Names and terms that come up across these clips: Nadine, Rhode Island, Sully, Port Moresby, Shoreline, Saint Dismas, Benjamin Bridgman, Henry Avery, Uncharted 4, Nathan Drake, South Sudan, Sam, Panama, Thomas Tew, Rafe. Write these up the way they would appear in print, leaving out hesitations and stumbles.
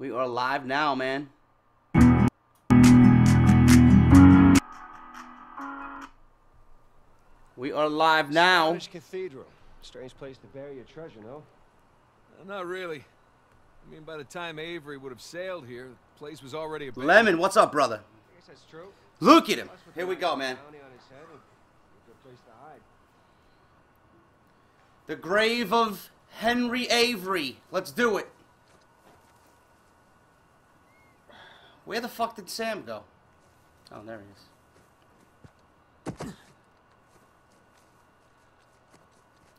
We are live now, man. We are live now. Scottish Cathedral. Strange place to bury your treasure, no? Not really. I mean, by the time Avery would have sailed here, the place was already abandoned. Lemon, what's up, brother? I guess that's true. Look at him. Here we go, man. Good place to hide. The grave of Henry Avery. Let's do it. Where the fuck did Sam go? Oh, there he is.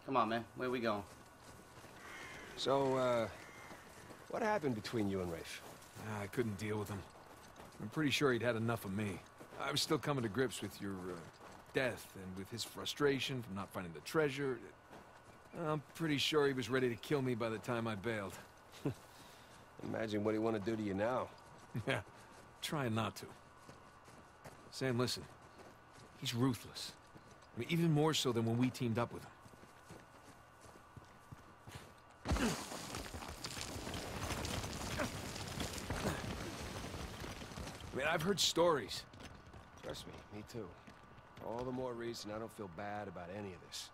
Come on, man. Where we going? So, what happened between you and Rafe? I couldn't deal with him. I'm pretty sure he'd had enough of me. I was still coming to grips with your death and with his frustration from not finding the treasure. I'm pretty sure he was ready to kill me by the time I bailed. Imagine what he want to do to you now. Yeah, trying not to. Sam, listen. He's ruthless. I mean, even more so than when we teamed up with him. I mean, I've heard stories. Trust me, me too. All the more reason I don't feel bad about any of this.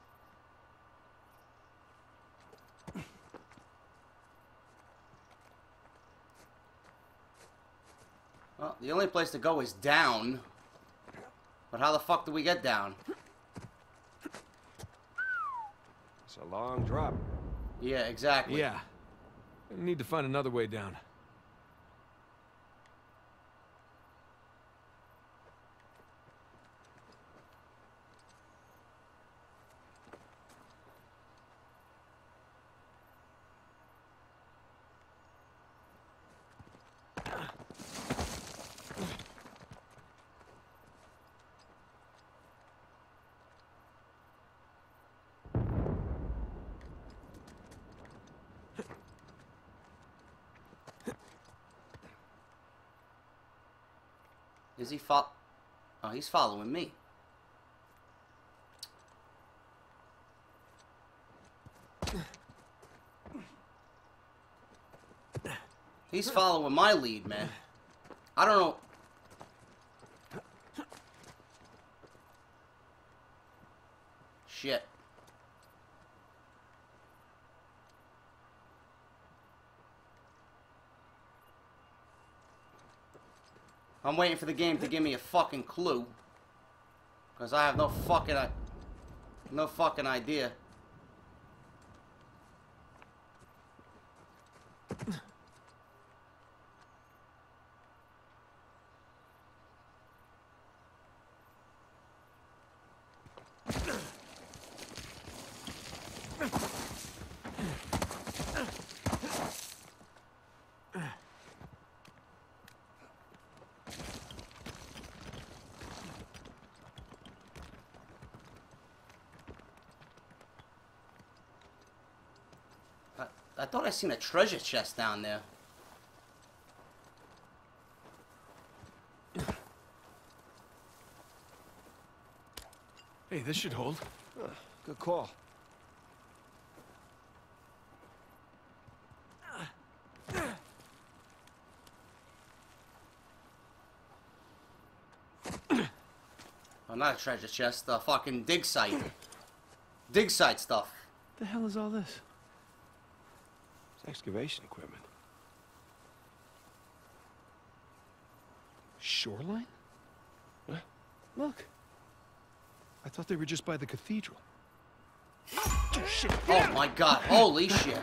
Well, the only place to go is down. But how the fuck do we get down? It's a long drop. Yeah, exactly. Yeah. We need to find another way down. Is he Oh, he's following me. He's following my lead, man. I don't know. Shit. I'm waiting for the game to give me a fucking clue, because I have no fucking idea. I thought I seen a treasure chest down there. Hey, this should hold. Good call. Oh, not a treasure chest, a fucking dig site. Dig site stuff. The hell is all this? Excavation equipment. Shoreline? What? Look. I thought they were just by the cathedral. Oh, shit. Oh my god. Holy shit.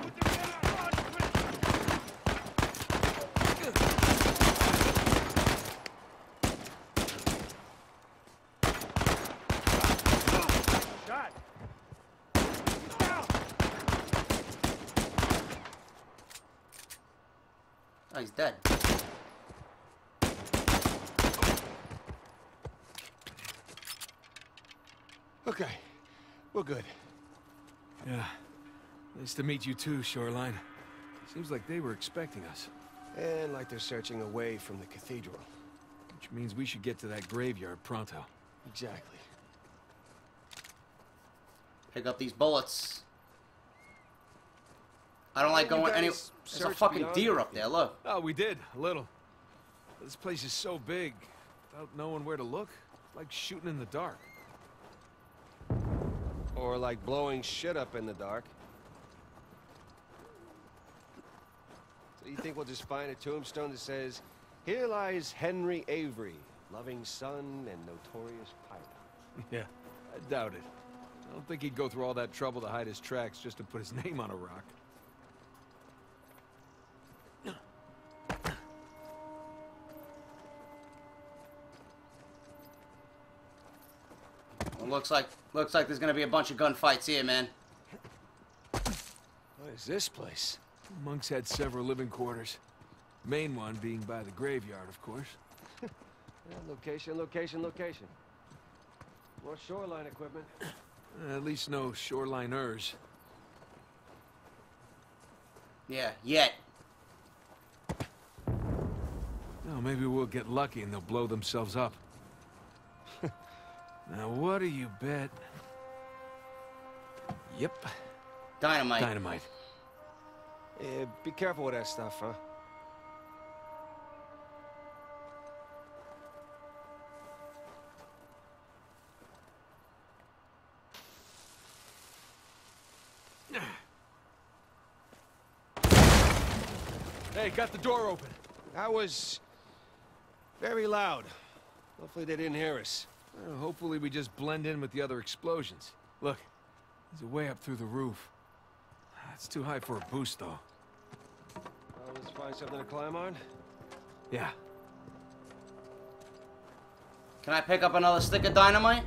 Oh, he's dead. Okay, we're good. Yeah, nice to meet you too, Shoreline. Seems like they were expecting us. And like they're searching away from the cathedral. Which means we should get to that graveyard pronto. Exactly. Pick up these bullets. I don't like going any... There's a fucking deer up there, look. Oh, we did, a little. This place is so big, without knowing where to look, it's like shooting in the dark. Or like blowing shit up in the dark. So you think we'll just find a tombstone that says, "Here lies Henry Avery, loving son and notorious pirate"? Yeah, I doubt it. I don't think he'd go through all that trouble to hide his tracks just to put his name on a rock. Well, looks like there's gonna be a bunch of gunfights here, man. What is this place? The monks had several living quarters. Main one being by the graveyard, of course. Yeah, location, location, location. More shoreline equipment. At least no shoreliners. Yeah, yet. No, maybe we'll get lucky and they'll blow themselves up. Now, what do you bet? Yep. Dynamite. Dynamite. Yeah, be careful with that stuff, huh? Hey, got the door open. That was very loud. Hopefully they didn't hear us. Well, hopefully we just blend in with the other explosions. Look, there's a way up through the roof. That's too high for a boost, though. Well, let's find something to climb on? Yeah. Can I pick up another stick of dynamite?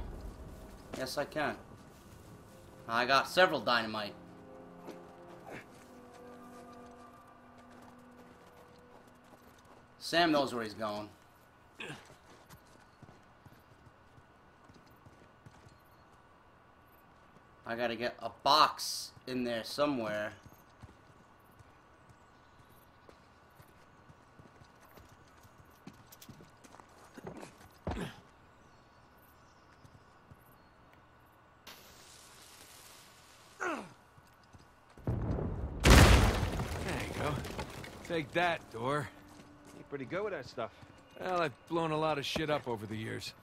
Yes, I can. I got several dynamite. Sam knows where he's going. I gotta get a box in there somewhere. There you go. Take that, door. You're pretty good with that stuff. Well, I've blown a lot of shit up over the years.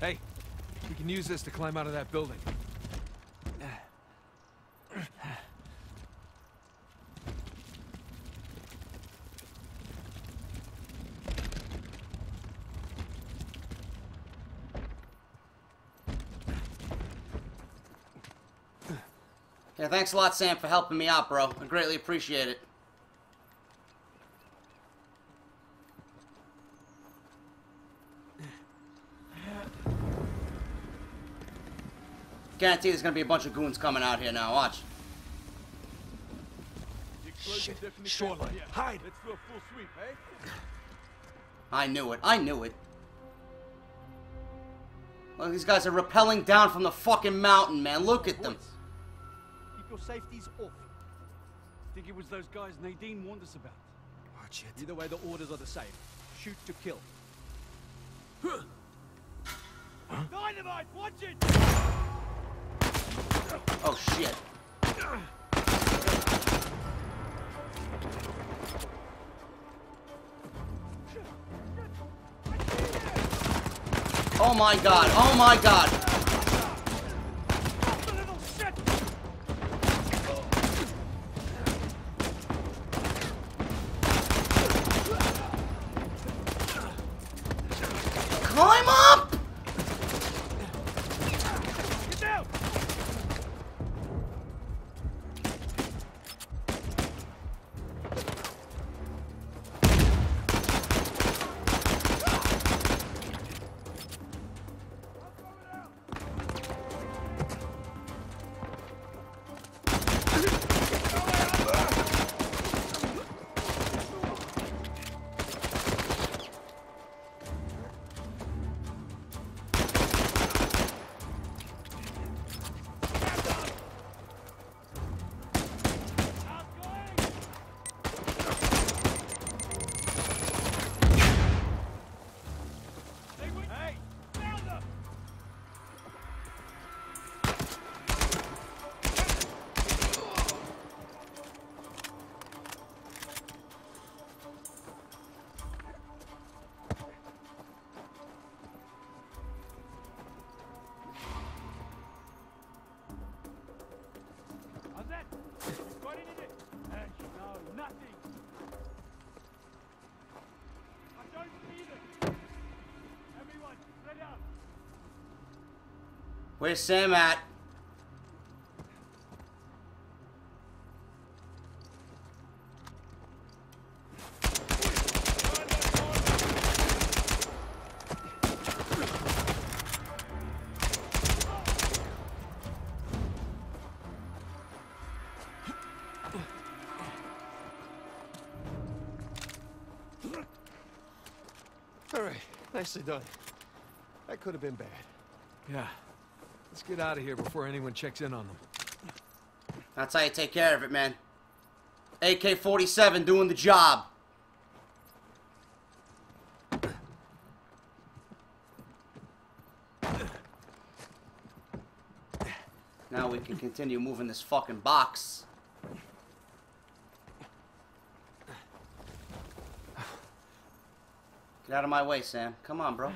Hey, we can use this to climb out of that building. Yeah, thanks a lot, Sam, for helping me out, bro. I greatly appreciate it. Guarantee there's gonna be a bunch of goons coming out here now. Watch. Shit. Shoreline. Hide. Let's do a full sweep, eh? I knew it. I knew it. Look, these guys are rappelling down from the fucking mountain, man. Look at them. Keep your safeties off. I think it was those guys Nadine warned us about. Watch it. Either way, the orders are the same. Shoot to kill. Huh. Dynamite! Watch it! Oh shit. Oh my god, oh my god. Climb up! Where's Sam at? Nicely done. That could have been bad. Yeah. Let's get out of here before anyone checks in on them. That's how you take care of it, man. AK-47 doing the job. Now we can continue moving this fucking box. Get out of my way, Sam. Come on, bro.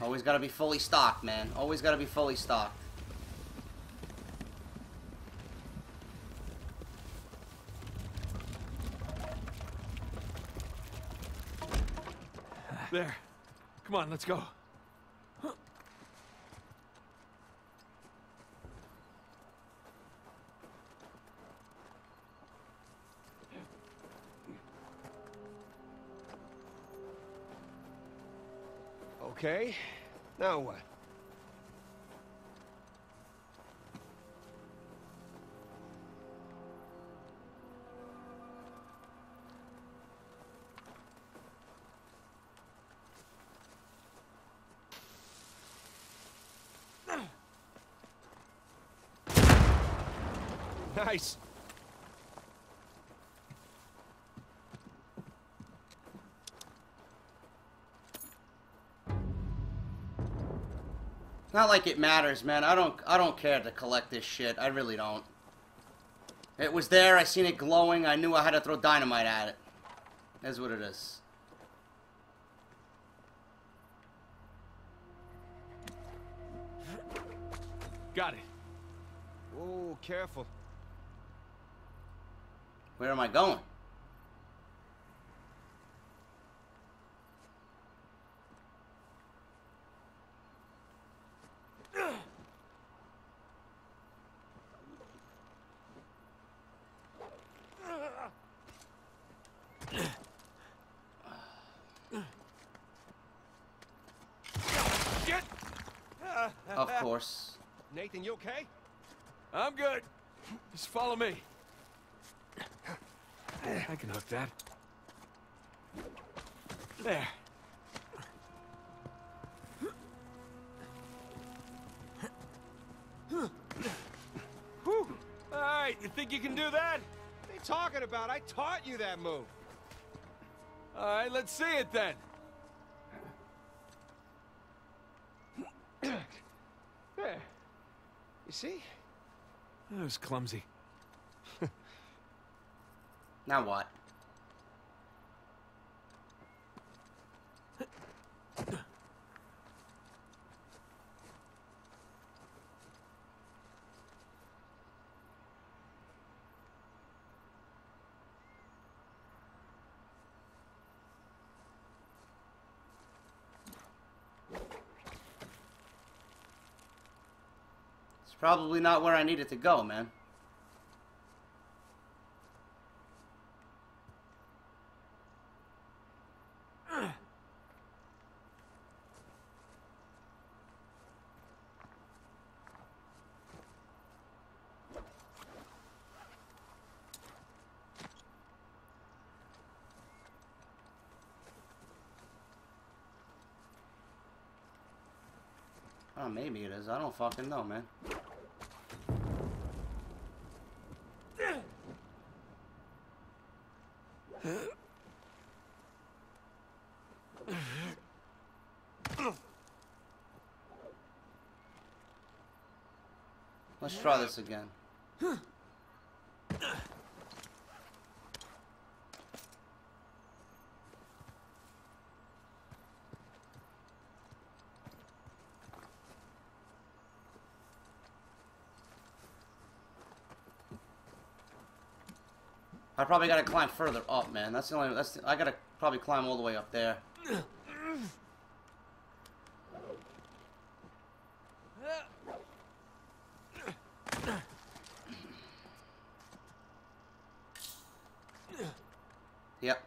Always gotta be fully stocked, man. Always gotta be fully stocked. There. Come on, let's go. Okay. Now what? Nice. Not like it matters, man. I don't care to collect this shit. I really don't. It was there. I seen it glowing. I knew I had to throw dynamite at it. That's what it is. Got it. Whoa, careful. Where am I going? Nathan, you okay? I'm good. Just follow me. I can hook that. There. Whew. All right, you think you can do that? What are you talking about? I taught you that move. All right, let's see it then. See? That was clumsy. Now what? Probably not where I needed to go, man. Oh, maybe it is. I don't fucking know, man. Let's try this again. I probably gotta climb further up, man. That's the only. I gotta probably climb all the way up there. Yep.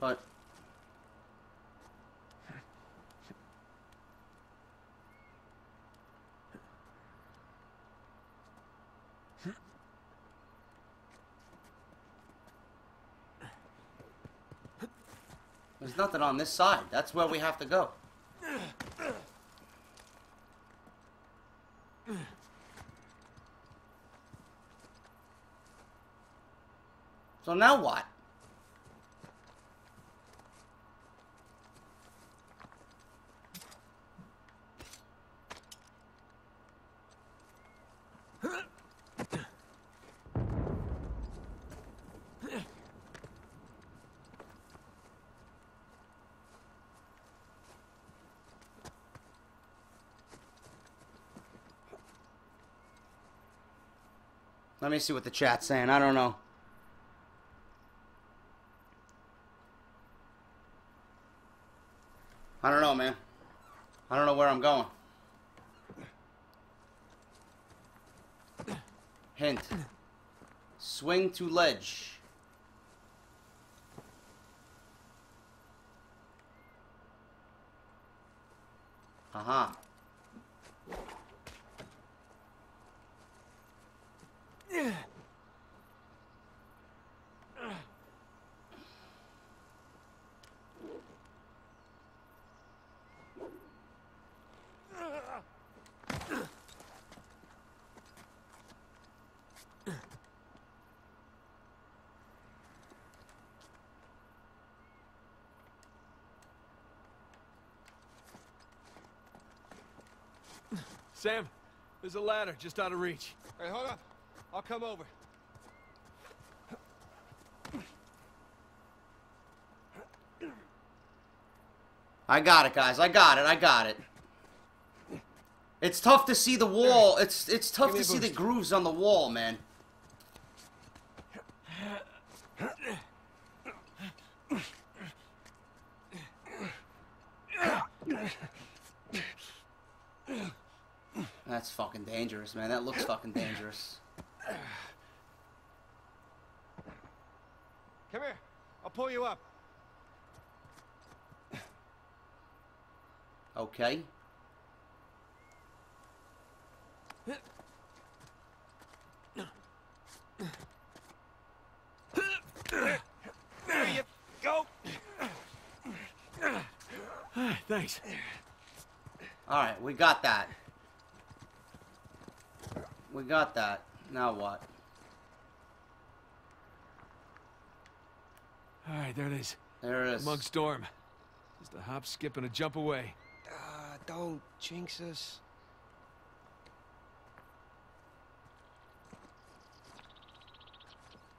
But there's nothing on this side. That's where we have to go. So now what? Let me see what the chat's saying. I don't know. I don't know, man. I don't know where I'm going. Hint. Swing to ledge. Aha. Sam, there's a ladder just out of reach. Hey, hold up. I'll come over. I got it, guys. I got it. I got it. It's tough to see the wall. It's tough to see the grooves on the wall, man. That's fucking dangerous, man. That looks fucking dangerous. Come here. I'll pull you up. Okay. There you go. Thanks. All right, we got that. We got that. Now what? All right, there it is. There it is. Monk's dorm. Just a hop, skip, and a jump away. Don't jinx us.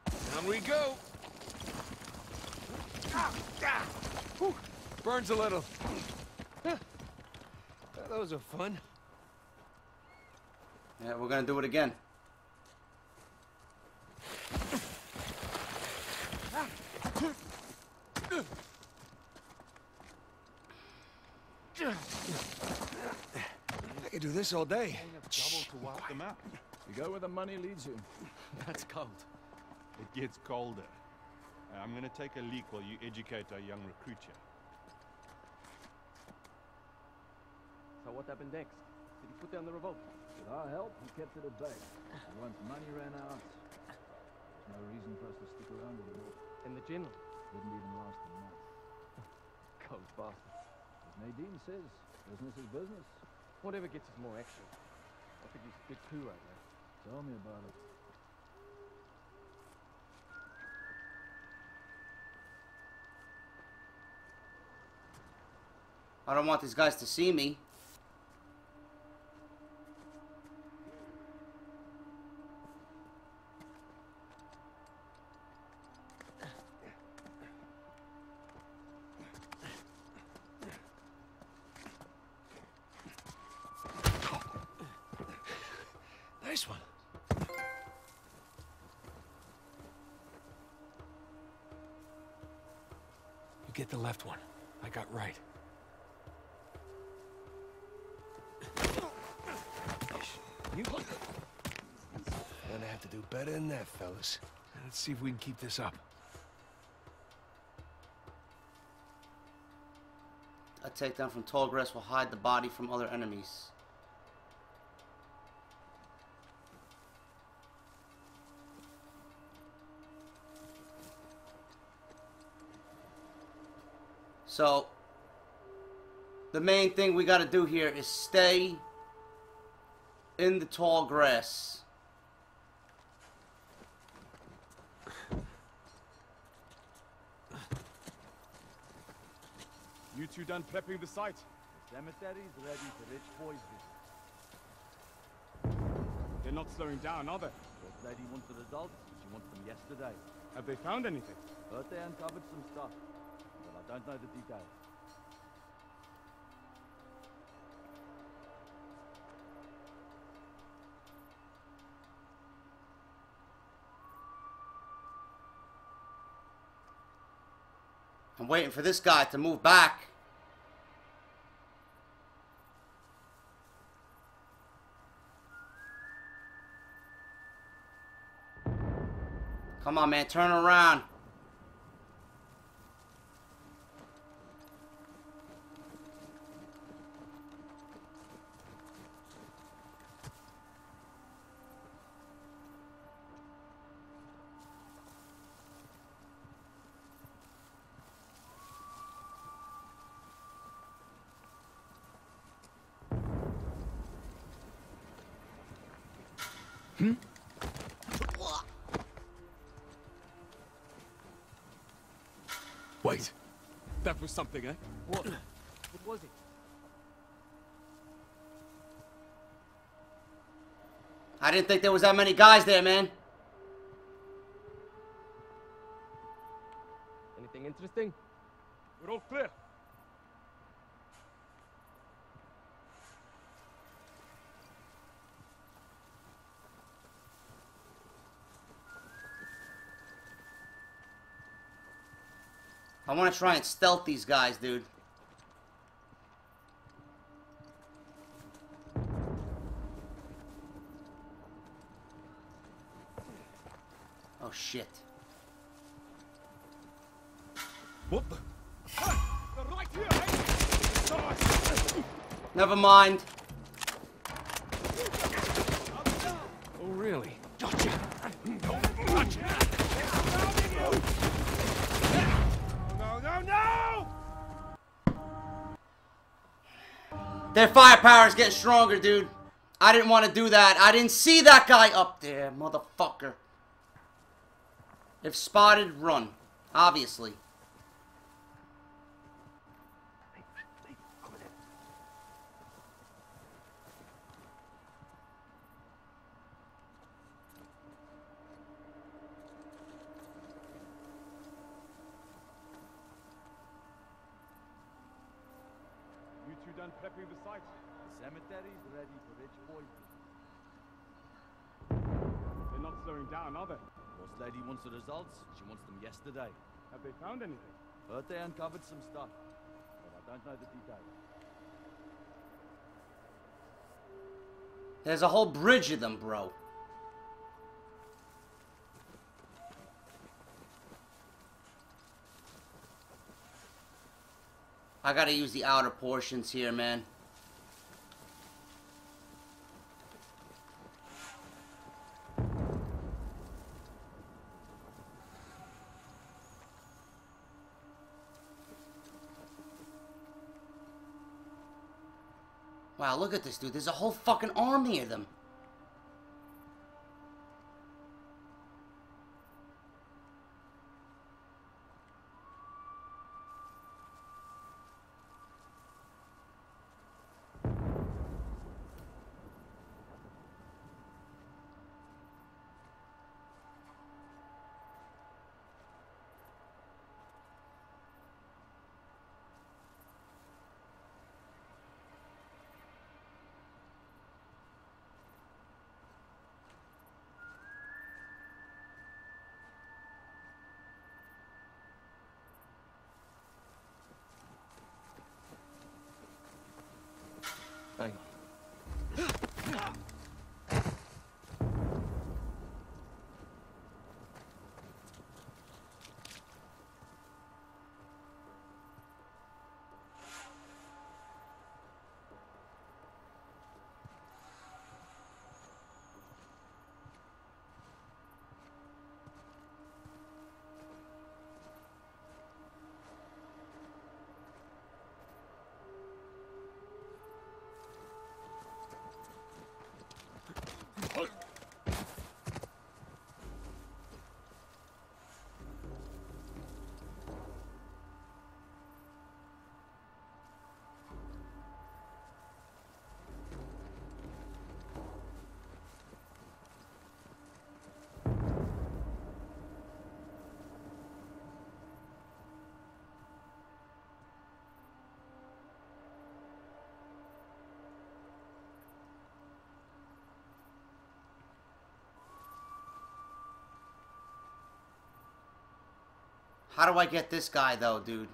Down we go. Whew. Burns a little. Those are fun. Yeah, we're gonna do it again. I could do this all day. Shh, to walk them out. You go where the money leads you. That's cold. It gets colder. I'm gonna take a leak while you educate our young recruit here. So what happened next? Did he put down the revolt? With our help, he kept it at bay. And once money ran out, no reason for us to stick around anymore. And the general? Didn't even last a month. Cold bastards. As Nadine says, business is business. Whatever gets us more action. I think he's a bit too right now. Tell me about it. I don't want these guys to see me. You get the left one. I got right. You're gonna have to do better than that, fellas. Let's see if we can keep this up. A takedown from tall grass will hide the body from other enemies. So, the main thing we gotta do here is stay in the tall grass. You two done prepping the site? The cemetery is ready for rich boys' visit. They're not slowing down, are they? First lady wants the results, but she wants them yesterday. Have they found anything? But they uncovered some stuff. Well, I don't know the details. I'm waiting for this guy to move back. Come on, man, turn around. Wait. That was something, eh? What? What was it? I didn't think there was that many guys there, man. Anything interesting? We're all clear. I want to try and stealth these guys, dude. Oh, shit. What the? Never mind. Oh, really? Gotcha. No! Their firepower is getting stronger, dude. I didn't want to do that. I didn't see that guy up there, motherfucker. If spotted, run. Obviously. Prepping the site. The cemetery is ready for rich boys. They're not slowing down, are they? First lady wants the results. She wants them yesterday. Have they found anything? Heard they uncovered some stuff, but I don't know the details. There's a whole bridge of them, bro. I gotta use the outer portions here, man. Wow, look at this, dude. There's a whole fucking army of them. thing. How do I get this guy, though, dude?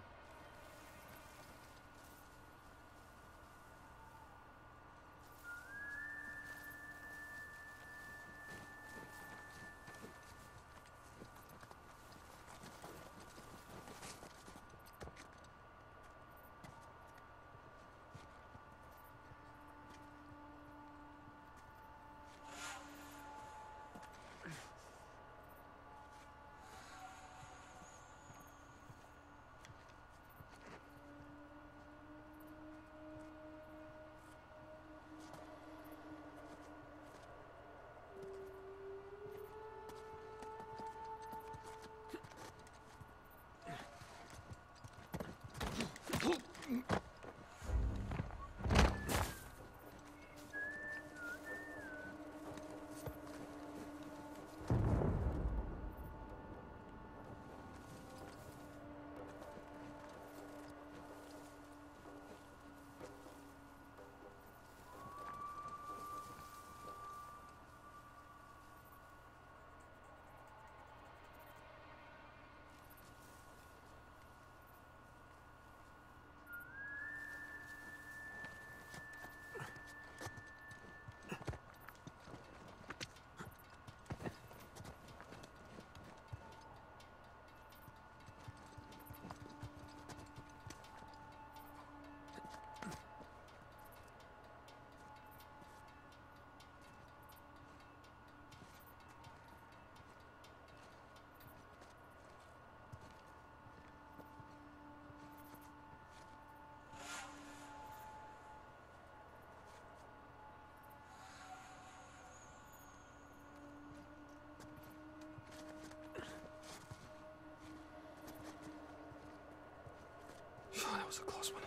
That was a close one.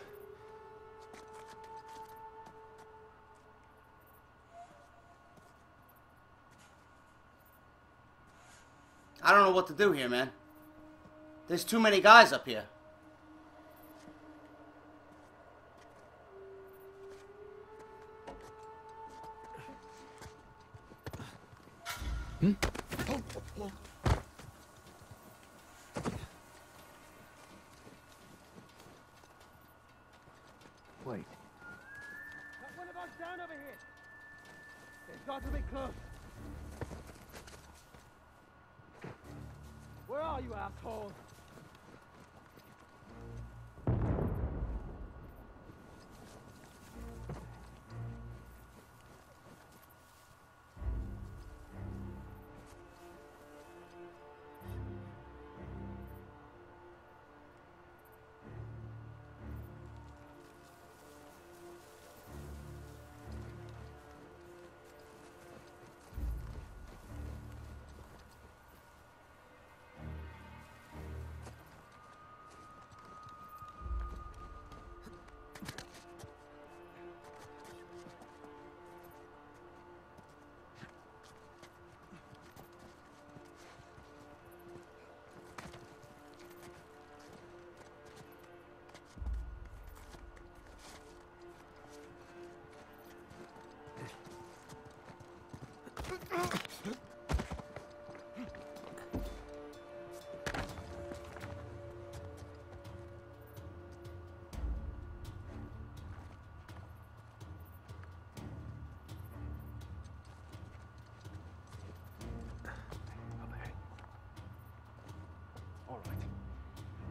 I don't know what to do here, man. There's too many guys up here. Hmm?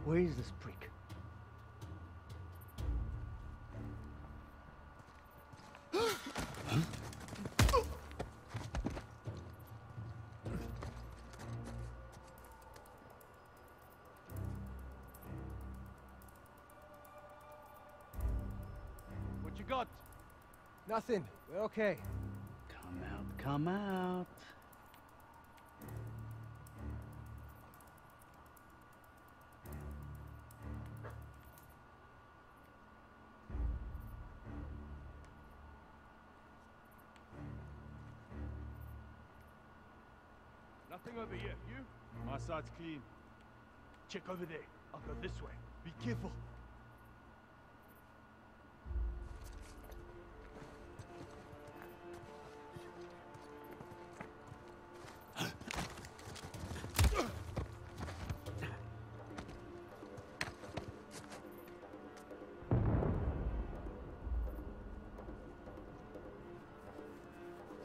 Where is this prick? What you got? Nothing. We're okay. Come out, come out. Nothing over here. You? My side's clean. Check over there. I'll go this way. Be careful.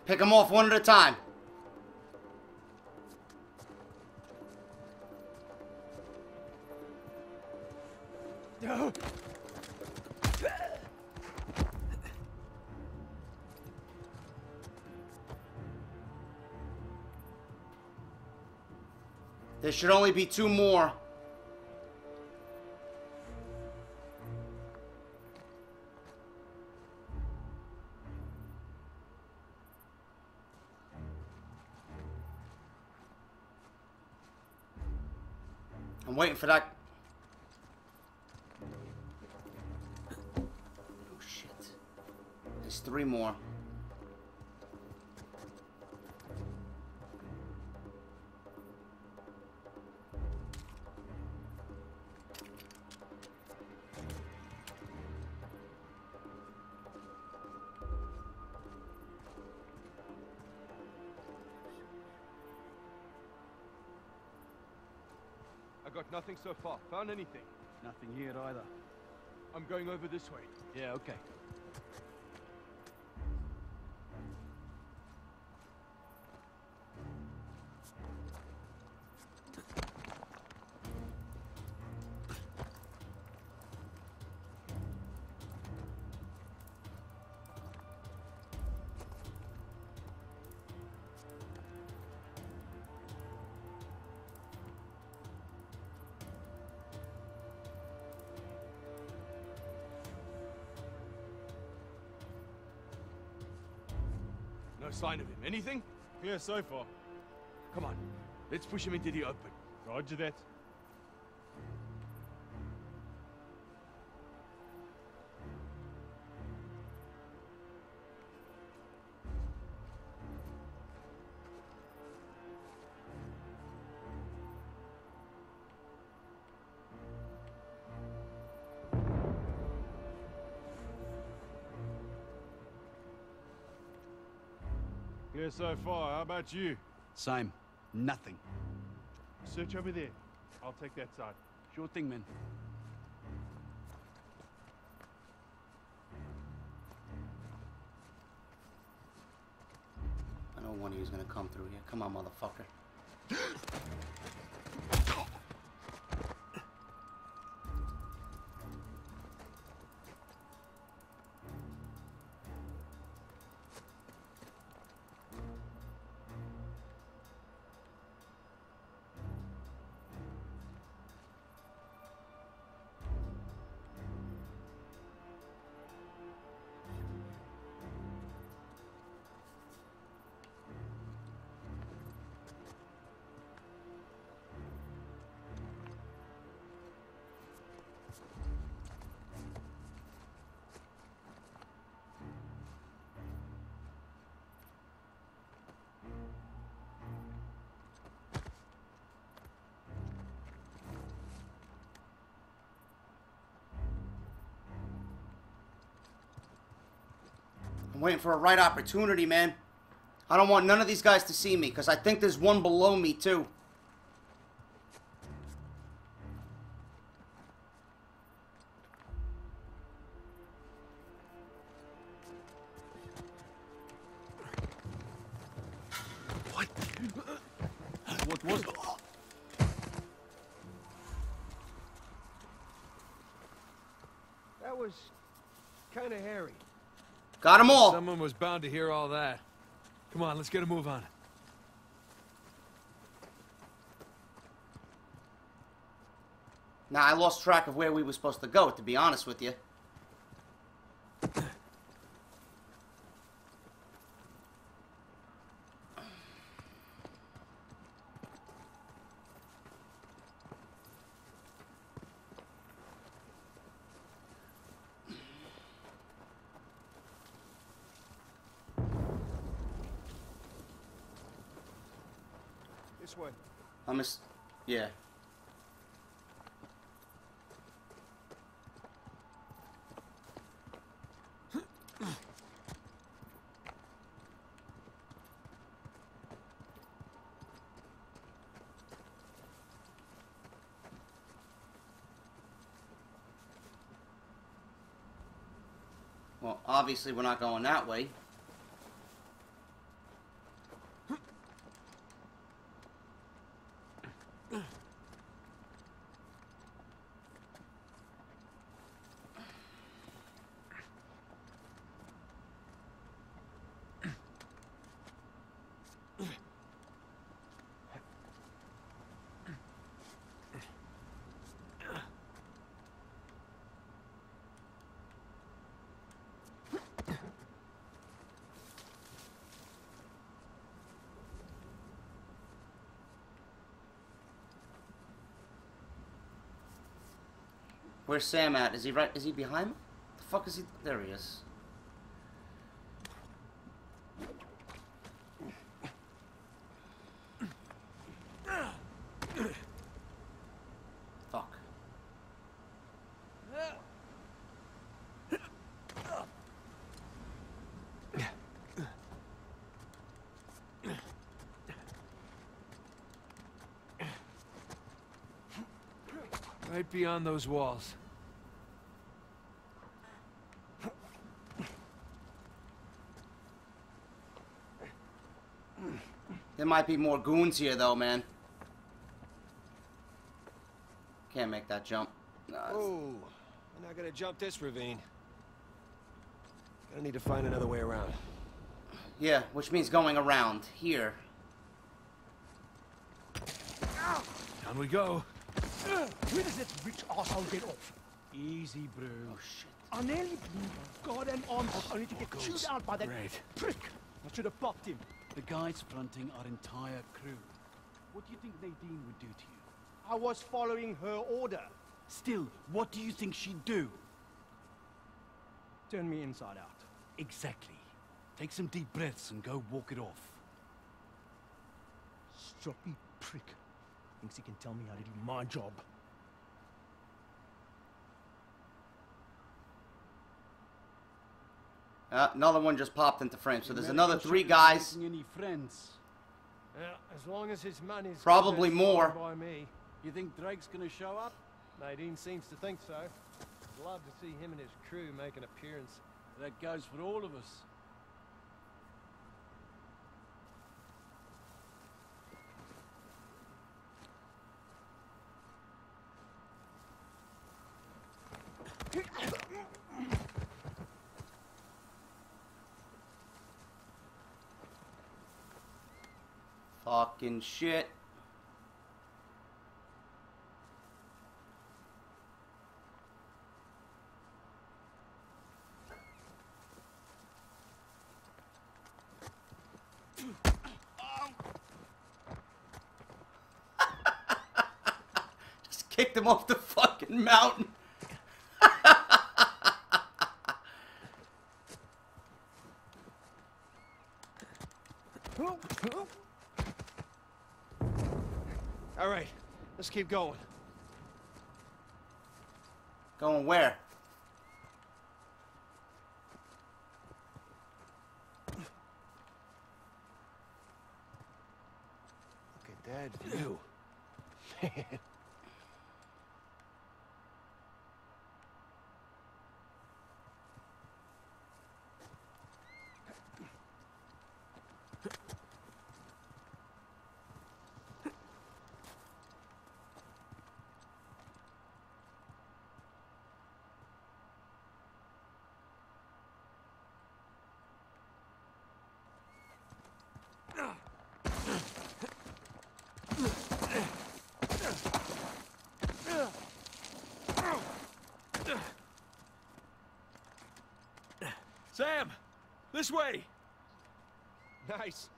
Pick them off one at a time. There should only be two more. I'm waiting for that. Oh shit. There's three more. Nothing so far. Found anything? Nothing here either. I'm going over this way. Yeah, okay. No sign of him. Anything? Yeah, so far. Come on. Let's push him into the open. Roger that. Clear so far. How about you? Same. Nothing. Search over there. I'll take that side. Sure thing, man. I know one of you's gonna come through here. Come on, motherfucker. I'm waiting for a right opportunity, man. I don't want none of these guys to see me, because I think there's one below me, too. What? What was that? That was kind of hairy. Got them all. Someone was bound to hear all that. Come on, let's get a move on. Now, I lost track of where we were supposed to go, to be honest with you. This way. Yeah. Well, obviously we're not going that way. Where's Sam at? Is he right? Is he behind me? The fuck is he? There he is. Fuck. Right beyond those walls. There might be more goons here, though, man. Can't make that jump. No, oh, I'm not gonna jump this ravine. Gonna need to find another way around. Yeah, which means going around here. Down we go. Where does this rich arsehole get off? Easy, bro. Oh, shit. I nearly blew goddamn arms only to get chewed out by that prick. I should have popped him. The guys fronting our entire crew. What do you think Nadine would do to you? I was following her order. Still, what do you think she'd do? Turn me inside out. Exactly. Take some deep breaths and go walk it off. Stroppy prick. Thinks he can tell me how to do my job. Another one just popped into frame, so there's another three guys. Any friends? Yeah, as long as his money's probably more. By me. You think Drake's gonna show up? Nadine seems to think so. I'd love to see him and his crew make an appearance. That goes for all of us. Fucking shit. Just kicked him off the fucking mountain. All right, let's keep going. Going where? Look at that view. Man. Sam! This way! Nice.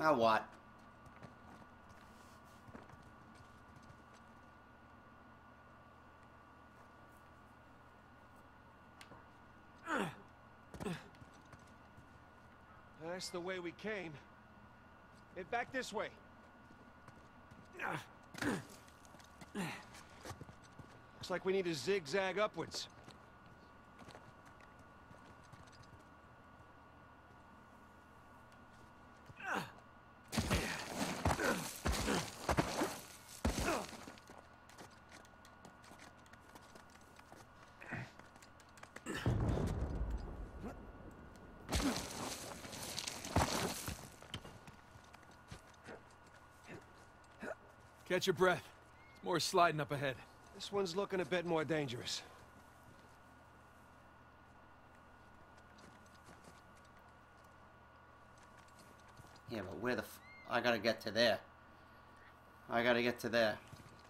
Now what? That's the way we came. Head back this way. Looks like we need to zigzag upwards. Catch your breath. There's more sliding up ahead. This one's looking a bit more dangerous. Yeah, but where the f... I gotta get to there. I gotta get to there.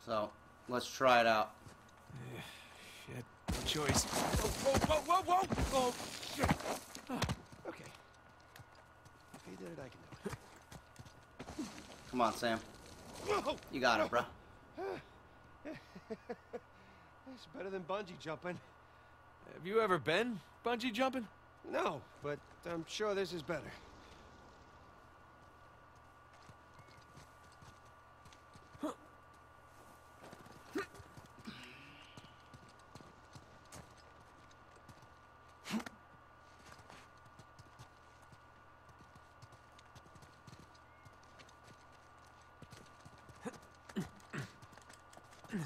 So, let's try it out. Shit. No choice. Whoa! Oh, shit. Oh, okay. If he did it, I can do it. Come on, Sam. You got it, bro. It's better than bungee jumping. Have you ever been bungee jumping? No, but I'm sure this is better.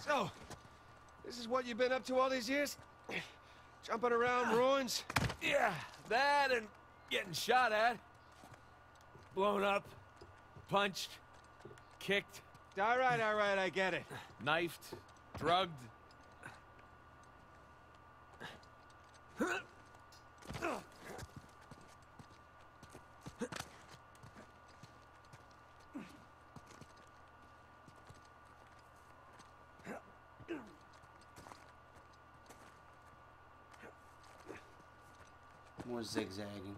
So, this is what you've been up to all these years? Jumping around ruins? Yeah, that and getting shot at. Blown up. Punched. Kicked. All right, I get it. Knifed. Drugged. More zigzagging.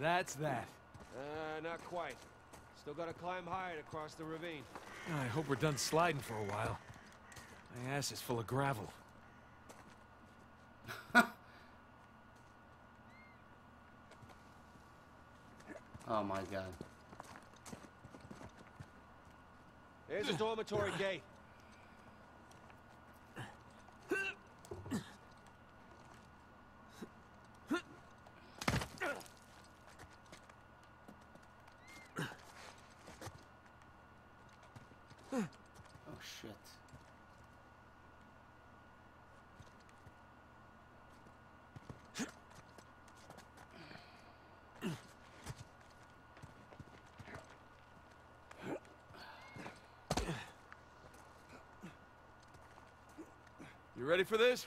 That's that. Not quite. Still gotta climb higher to cross the ravine. I hope we're done sliding for a while. My ass is full of gravel. Oh my god. There's a dormitory gate. You ready for this?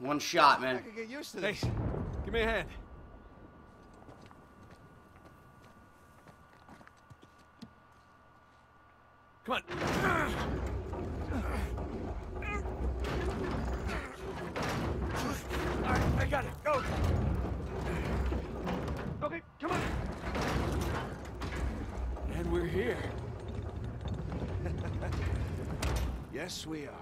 One shot, man. I can get used to this. Hey, give me a hand. Come on. All right, I got it. Go. Okay, come on. And we're here. Yes, we are.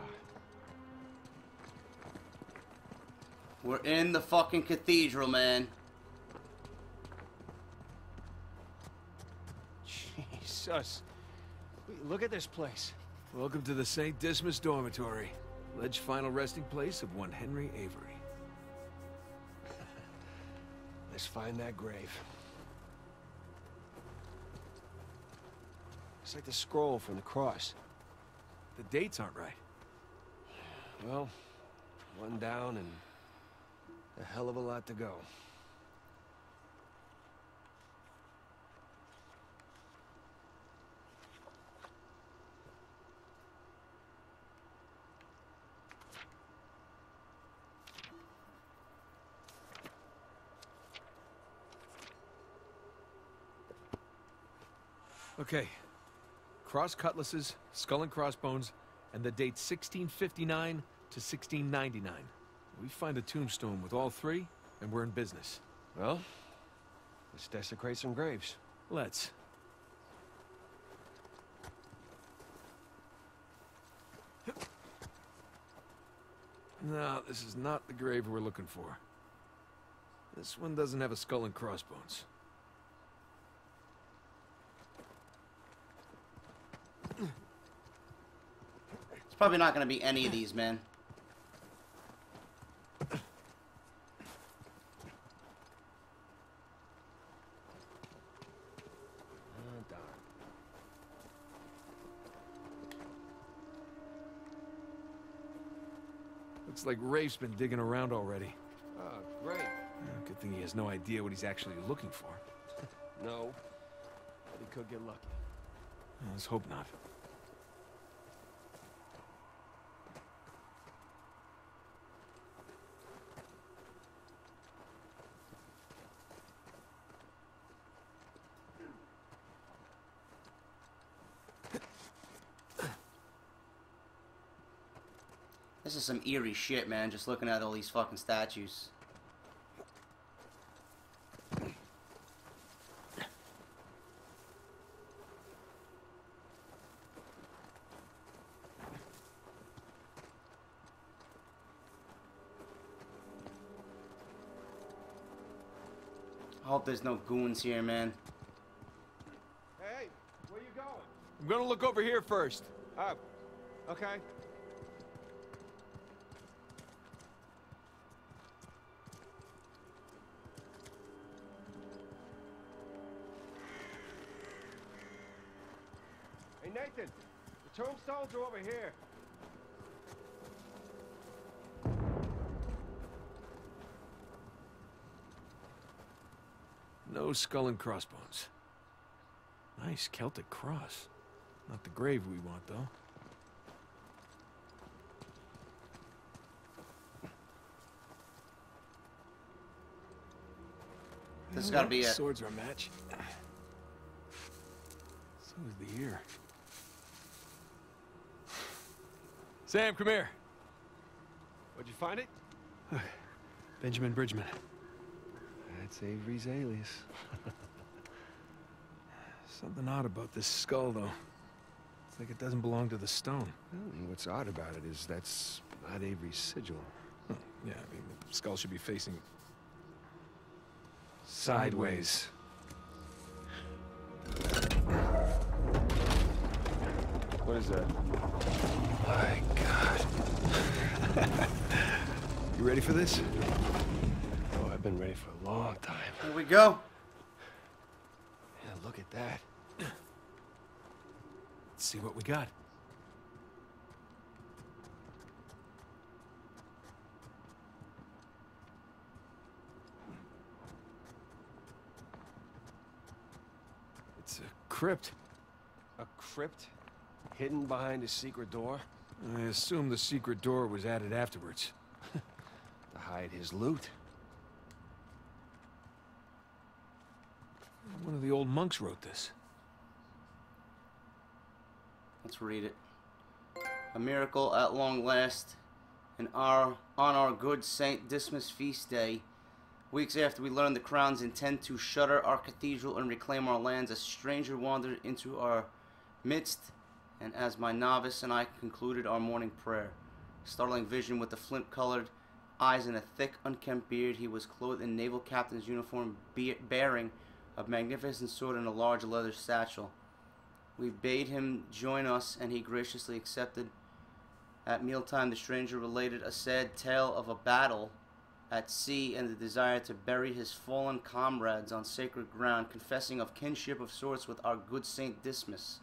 We're in the fucking cathedral, man. Jesus. Look at this place. Welcome to the Saint Dismas dormitory. Alleged final resting place of one Henry Avery. Let's find that grave. It's like the scroll from the cross. The dates aren't right. Well, one down and a hell of a lot to go. Okay. Cross cutlasses, skull and crossbones, and the date 1659 to 1699. We find a tombstone with all three, and we're in business. Well, let's desecrate some graves. Let's. No, this is not the grave we're looking for. This one doesn't have a skull and crossbones. It's probably not going to be any of these, man. Looks like Rafe's been digging around already. Oh, great. Yeah, good thing he has no idea what he's actually looking for. No. But he could get lucky. Well, let's hope not. This is some eerie shit, man, just looking at all these fucking statues. I hope there's no goons here, man. Hey, where you going? I'm gonna look over here first. Oh, okay. Nathan, the tombstones are over here. No skull and crossbones. Nice Celtic cross. Not the grave we want, though. This has got to be it. Swords are a match. So is the ear. Sam, come here. Where'd you find it? Benjamin Bridgman. That's Avery's alias. Something odd about this skull, though. It's like it doesn't belong to the stone. Well, what's odd about it is that's not Avery's sigil. Huh. Yeah, I mean, the skull should be facing sideways. What is that? My God. You ready for this? Oh, I've been ready for a long time. Here we go. Yeah, look at that. Let's see what we got. It's a crypt. A crypt? Hidden behind a secret door? I assume the secret door was added afterwards. To hide his loot. One of the old monks wrote this. Let's read it. A miracle at long last, on our good Saint Dismas feast day, weeks after we learned the Crown's intent to shutter our cathedral and reclaim our lands, a stranger wandered into our midst, and as my novice and I concluded our morning prayer, startling vision with the flint-colored eyes and a thick, unkempt beard, he was clothed in naval captain's uniform, bearing a magnificent sword and a large leather satchel. We bade him join us, and he graciously accepted. At mealtime, the stranger related a sad tale of a battle at sea and the desire to bury his fallen comrades on sacred ground, confessing of kinship of sorts with our good Saint Dismas.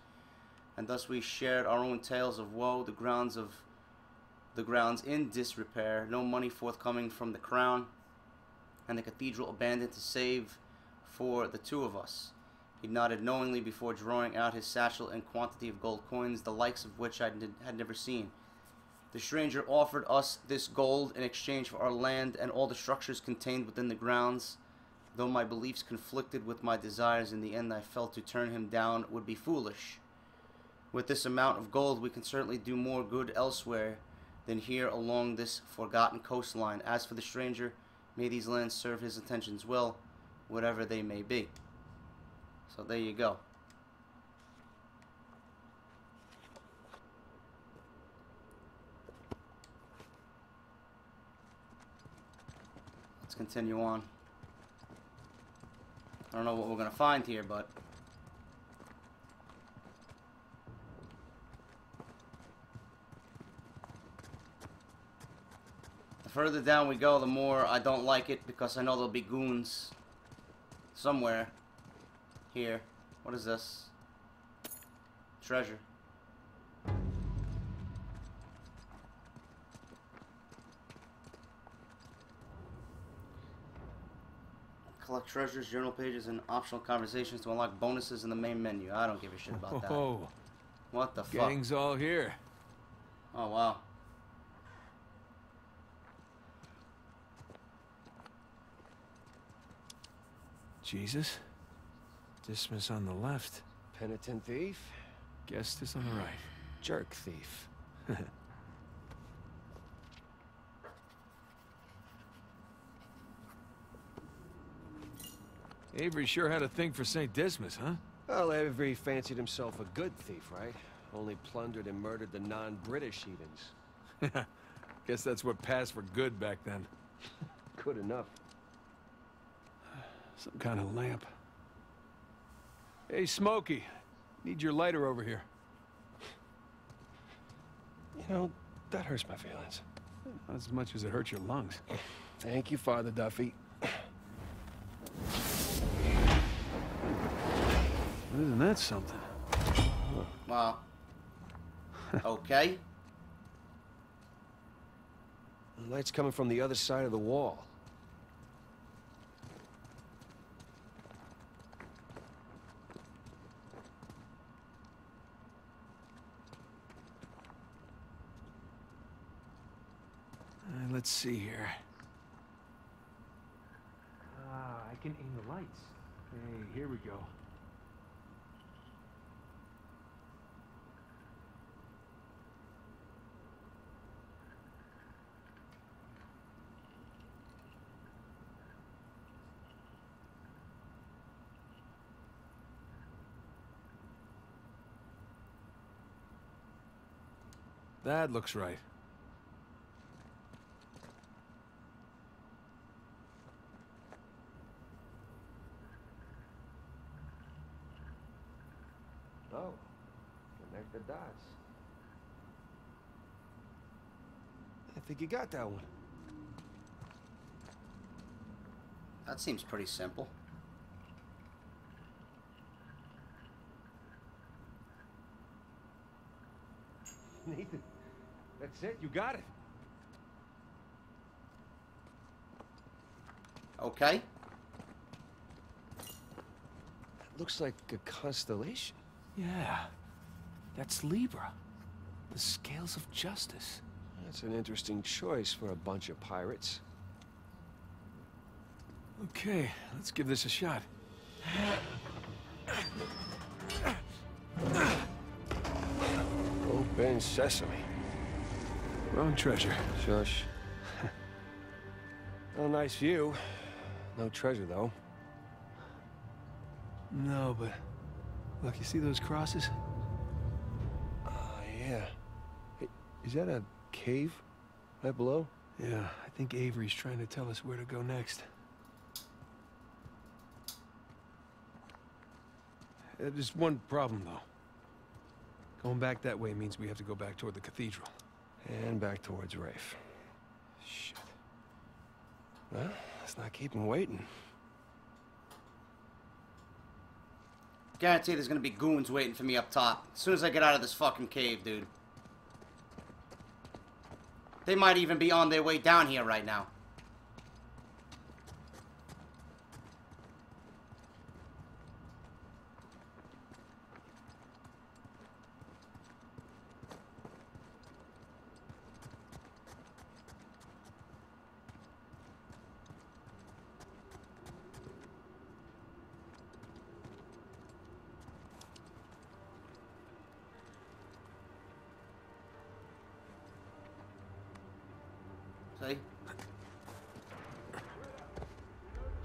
And thus we shared our own tales of woe, the grounds in disrepair, no money forthcoming from the Crown, and the cathedral abandoned to save for the two of us. He nodded knowingly before drawing out his satchel and quantity of gold coins, the likes of which I had never seen. The stranger offered us this gold in exchange for our land and all the structures contained within the grounds. Though my beliefs conflicted with my desires, in the end I felt to turn him down would be foolish. With this amount of gold, we can certainly do more good elsewhere than here along this forgotten coastline. As for the stranger, may these lands serve his intentions well, whatever they may be. So there you go. Let's continue on. I don't know what we're going to find here, but the further down we go, the more I don't like it, because I know there'll be goons somewhere here. What is this? Treasure. Collect treasures, journal pages, and optional conversations to unlock bonuses in the main menu. I don't give a shit about that. Oh, what the fuck? Gang's all here. Oh, wow. Jesus, Dismas on the left. Penitent thief. Guest is on the right. Jerk thief. Avery sure had a thing for St. Dismas, huh? Well, Avery fancied himself a good thief, right? Only plundered and murdered the non-British heathens. Guess that's what passed for good back then. Good enough. Some kind of lamp. Hey, Smokey. Need your lighter over here. You know, that hurts my feelings. Not as much as it hurts your lungs. Thank you, Father Duffy. Isn't that something? Wow. Okay. The light's coming from the other side of the wall. Let's see here. Ah, I can aim the lights. Hey, here we go. That looks right. I think you got that one. That seems pretty simple. Nathan, that's it. You got it. Okay. That looks like a constellation. Yeah. That's Libra. The scales of justice. That's an interesting choice for a bunch of pirates. Okay, let's give this a shot. Ben Sesame. Wrong treasure. Shush. Well, nice view. No treasure, though. No, but... Look, you see those crosses? Oh, yeah. Hey, is that a cave? Right below? Yeah, I think Avery's trying to tell us where to go next. There's one problem, though. Going back that way means we have to go back toward the cathedral. And back towards Rafe. Shit. Well, let's not keep him waiting. Guarantee there's gonna be goons waiting for me up top. As soon as I get out of this fucking cave, dude. They might even be on their way down here right now.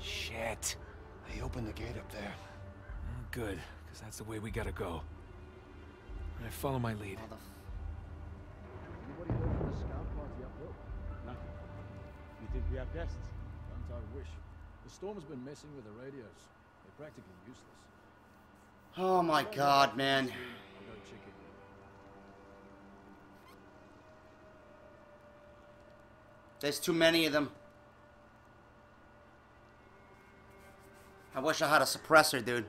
Shit. They opened the gate up there. Good, because that's the way we gotta go. All right, follow my lead. Anybody heard from the scout party up hill? Nothing. You think we have guests? Don't I wish. The storm's been messing with the radios. They're practically useless. Oh my god, man. I'll go check it. There's too many of them. I wish I had a suppressor, dude.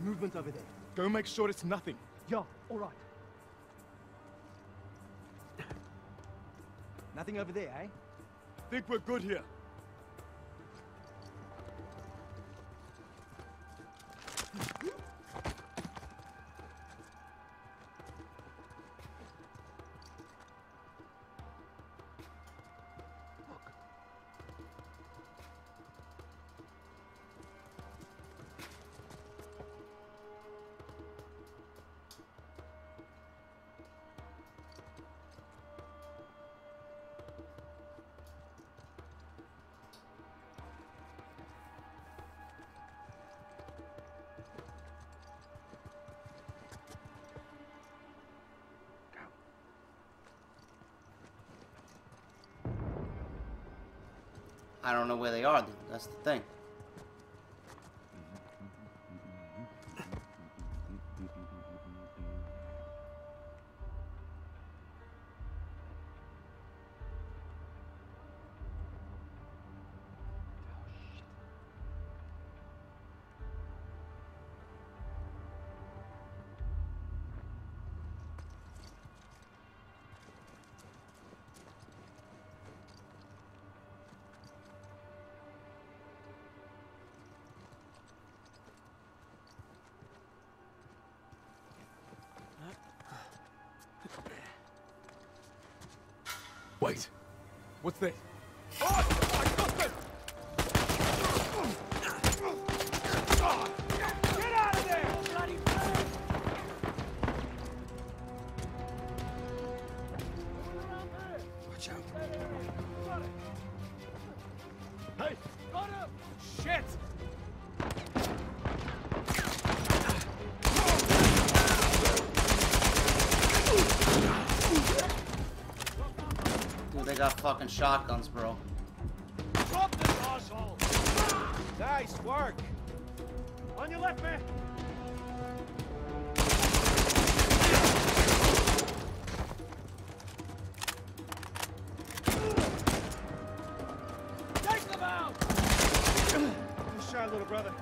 Movement over there. Go make sure it's nothing. Yeah, all right. Nothing over there, eh? Think we're good here. I don't know where they are, dude. That's the thing. Wait. What's that? Oh, I got them! Get out of there, bloody bird! Watch out. Hey! Got him! Shit! They got fucking shotguns, bro. Drop this asshole! Nice work. On your left, man. Take them out. Nice shot, little brother.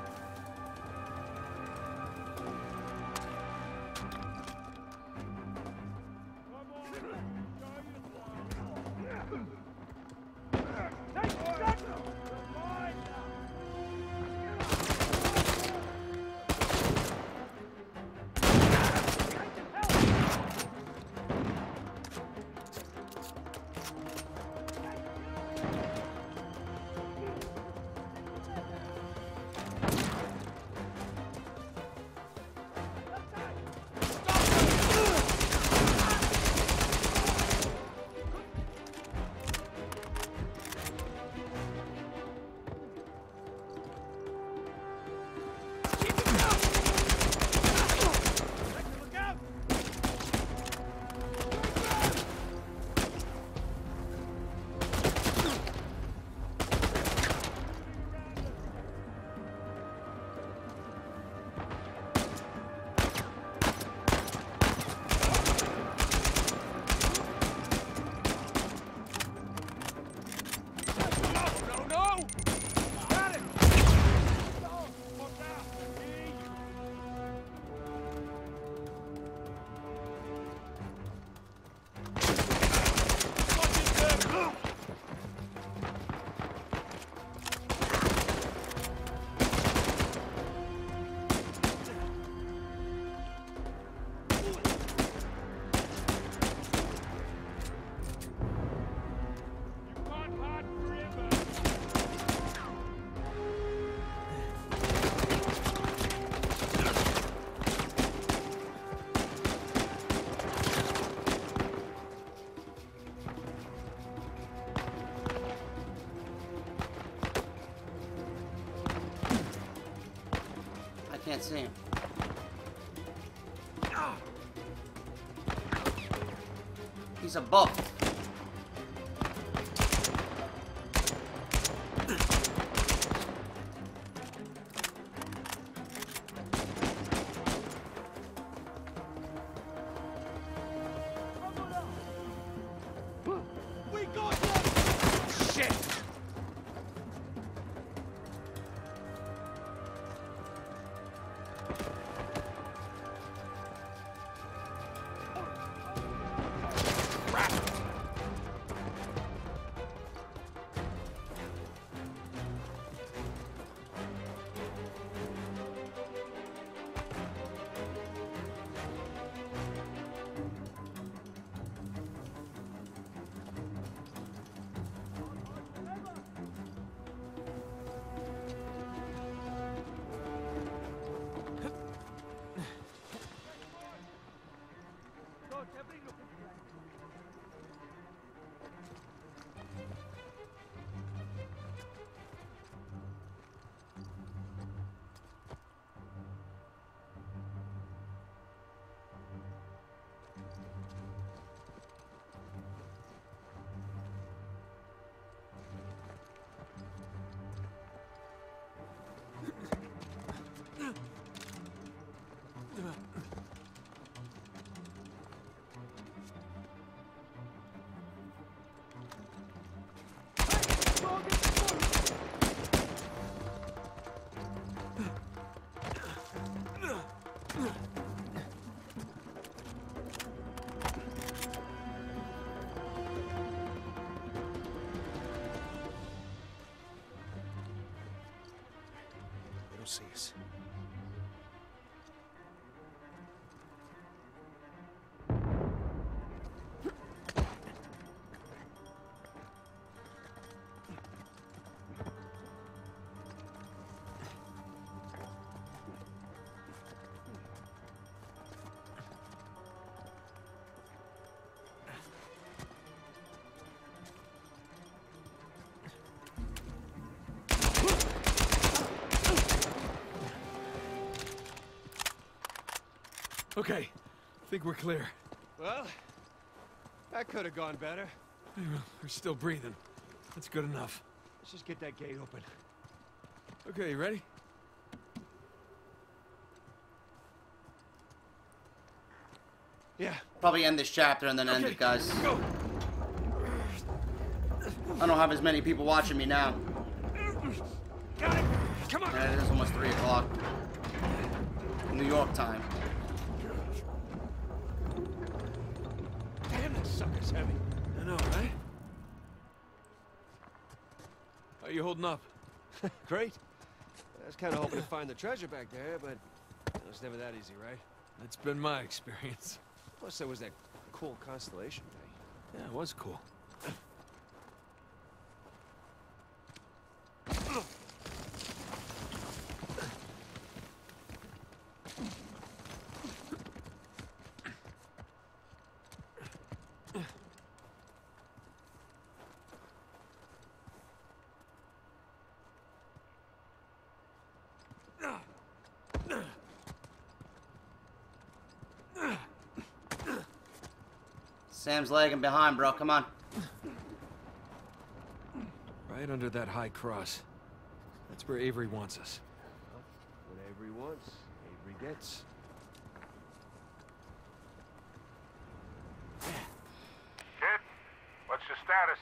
Can't see him. He's above. Sees. Okay, I think we're clear. Well, that could have gone better. We're still breathing. That's good enough. Let's just get that gate open. Okay, you ready? Yeah. Probably end this chapter and then end it, guys. Go. I don't have as many people watching me now. Got it. Come on. Yeah, it is almost 3 o'clock. New York time. Damn, that sucker's heavy. I know, right? How are you holding up? Great. I was kind of hoping to find the treasure back there, but it was never that easy, right? That's been my experience. Plus, there was that cool constellation thing. Yeah, it was cool. Sam's lagging behind, bro. Come on. Right under that high cross. That's where Avery wants us. Well, what Avery wants, Avery gets. Kid, what's your status?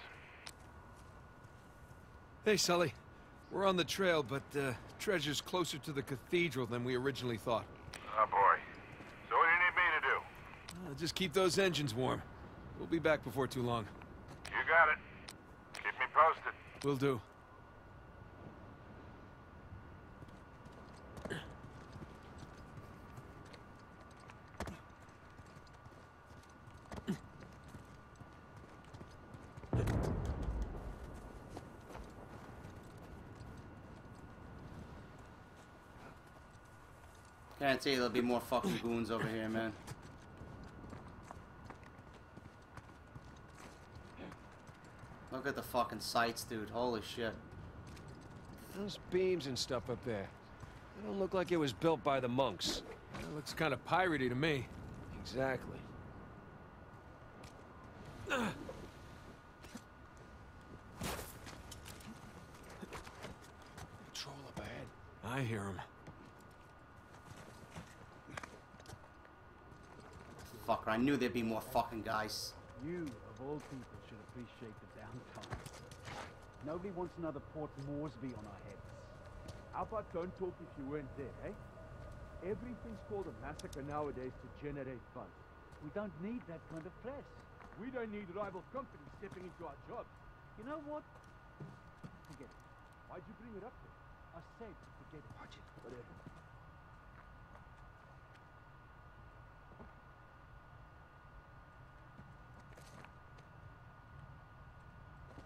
Hey, Sully. We're on the trail, but treasure's closer to the cathedral than we originally thought. Oh, boy. So what do you need me to do? Just keep those engines warm. We'll be back before too long. You got it. Keep me posted. Will do. Can't say there'll be more fucking goons over here, man. Look at the fucking sights, dude. Holy shit. Those beams and stuff up there. They don't look like it was built by the monks. That looks kind of piratey to me. Exactly. Troll up ahead. I hear him. Fucker, I knew there'd be more fucking guys. You, of all people, should appreciate the downtime. Nobody wants another Port Moresby on our heads. How about don't talk if you weren't there, eh? Everything's called a massacre nowadays to generate funds. We don't need that kind of press. We don't need rival companies stepping into our jobs. You know what? Forget it. Why'd you bring it up there? I said forget it. Watch it. Whatever.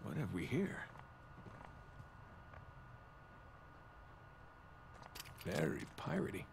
What have we here? Very piratey.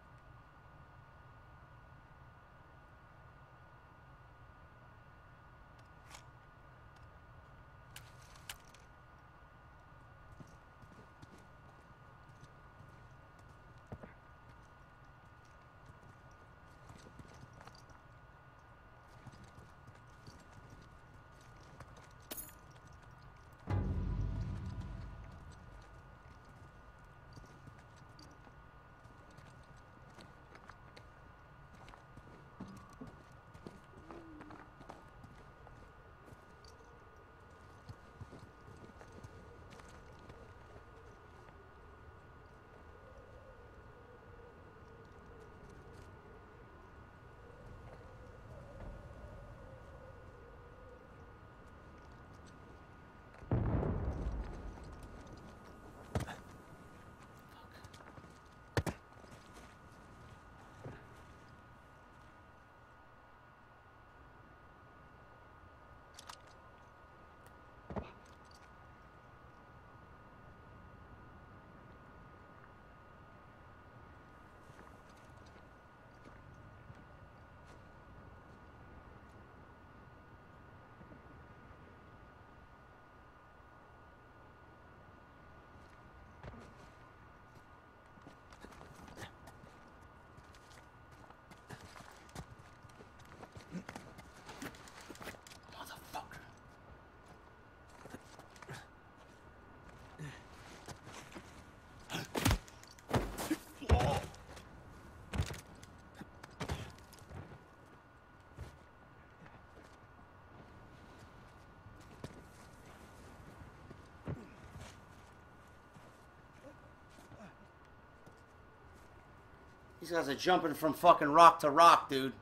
These guys are jumping from fucking rock to rock, dude.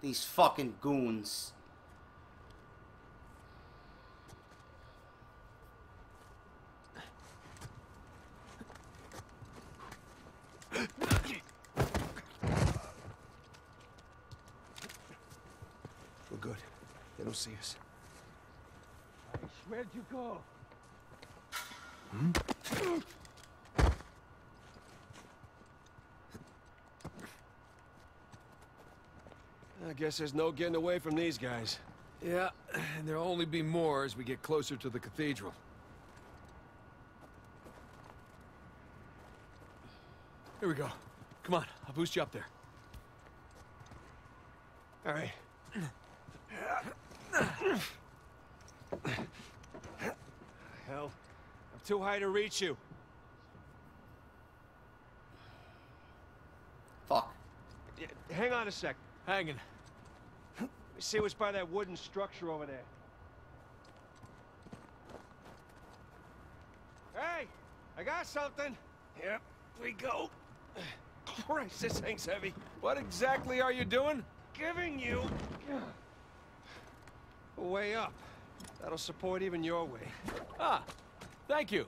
These fucking goons. We're good. They don't see us. Where'd you go? Hmm? I guess there's no getting away from these guys. Yeah, and there'll only be more as we get closer to the cathedral. Here we go. Come on, I'll boost you up there. All right. Hell, I'm too high to reach you. Fuck. Yeah, hang on a sec. Hanging. Let me see what's by that wooden structure over there. Hey, I got something. Yep, we go. Christ, this thing's heavy. What exactly are you doing? Giving you a way up. That'll support even your way. Ah, thank you.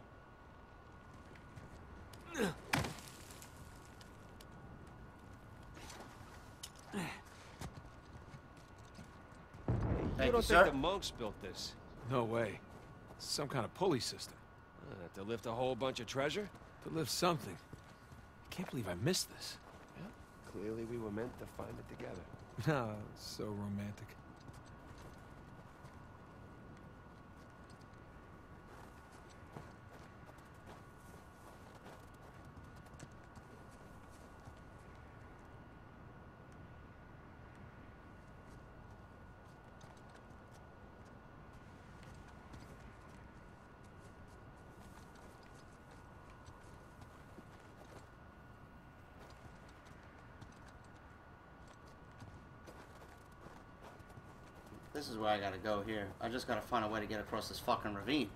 You don't think the monks built this? No way. It's some kind of pulley system. To lift a whole bunch of treasure? To lift something. I can't believe I missed this. Yeah, clearly we were meant to find it together. No, so romantic. This is where I gotta go here. I just gotta find a way to get across this fucking ravine.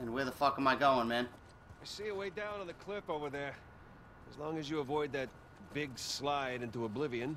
And where the fuck am I going, man? I see a way down on the cliff over there. As long as you avoid that big slide into oblivion.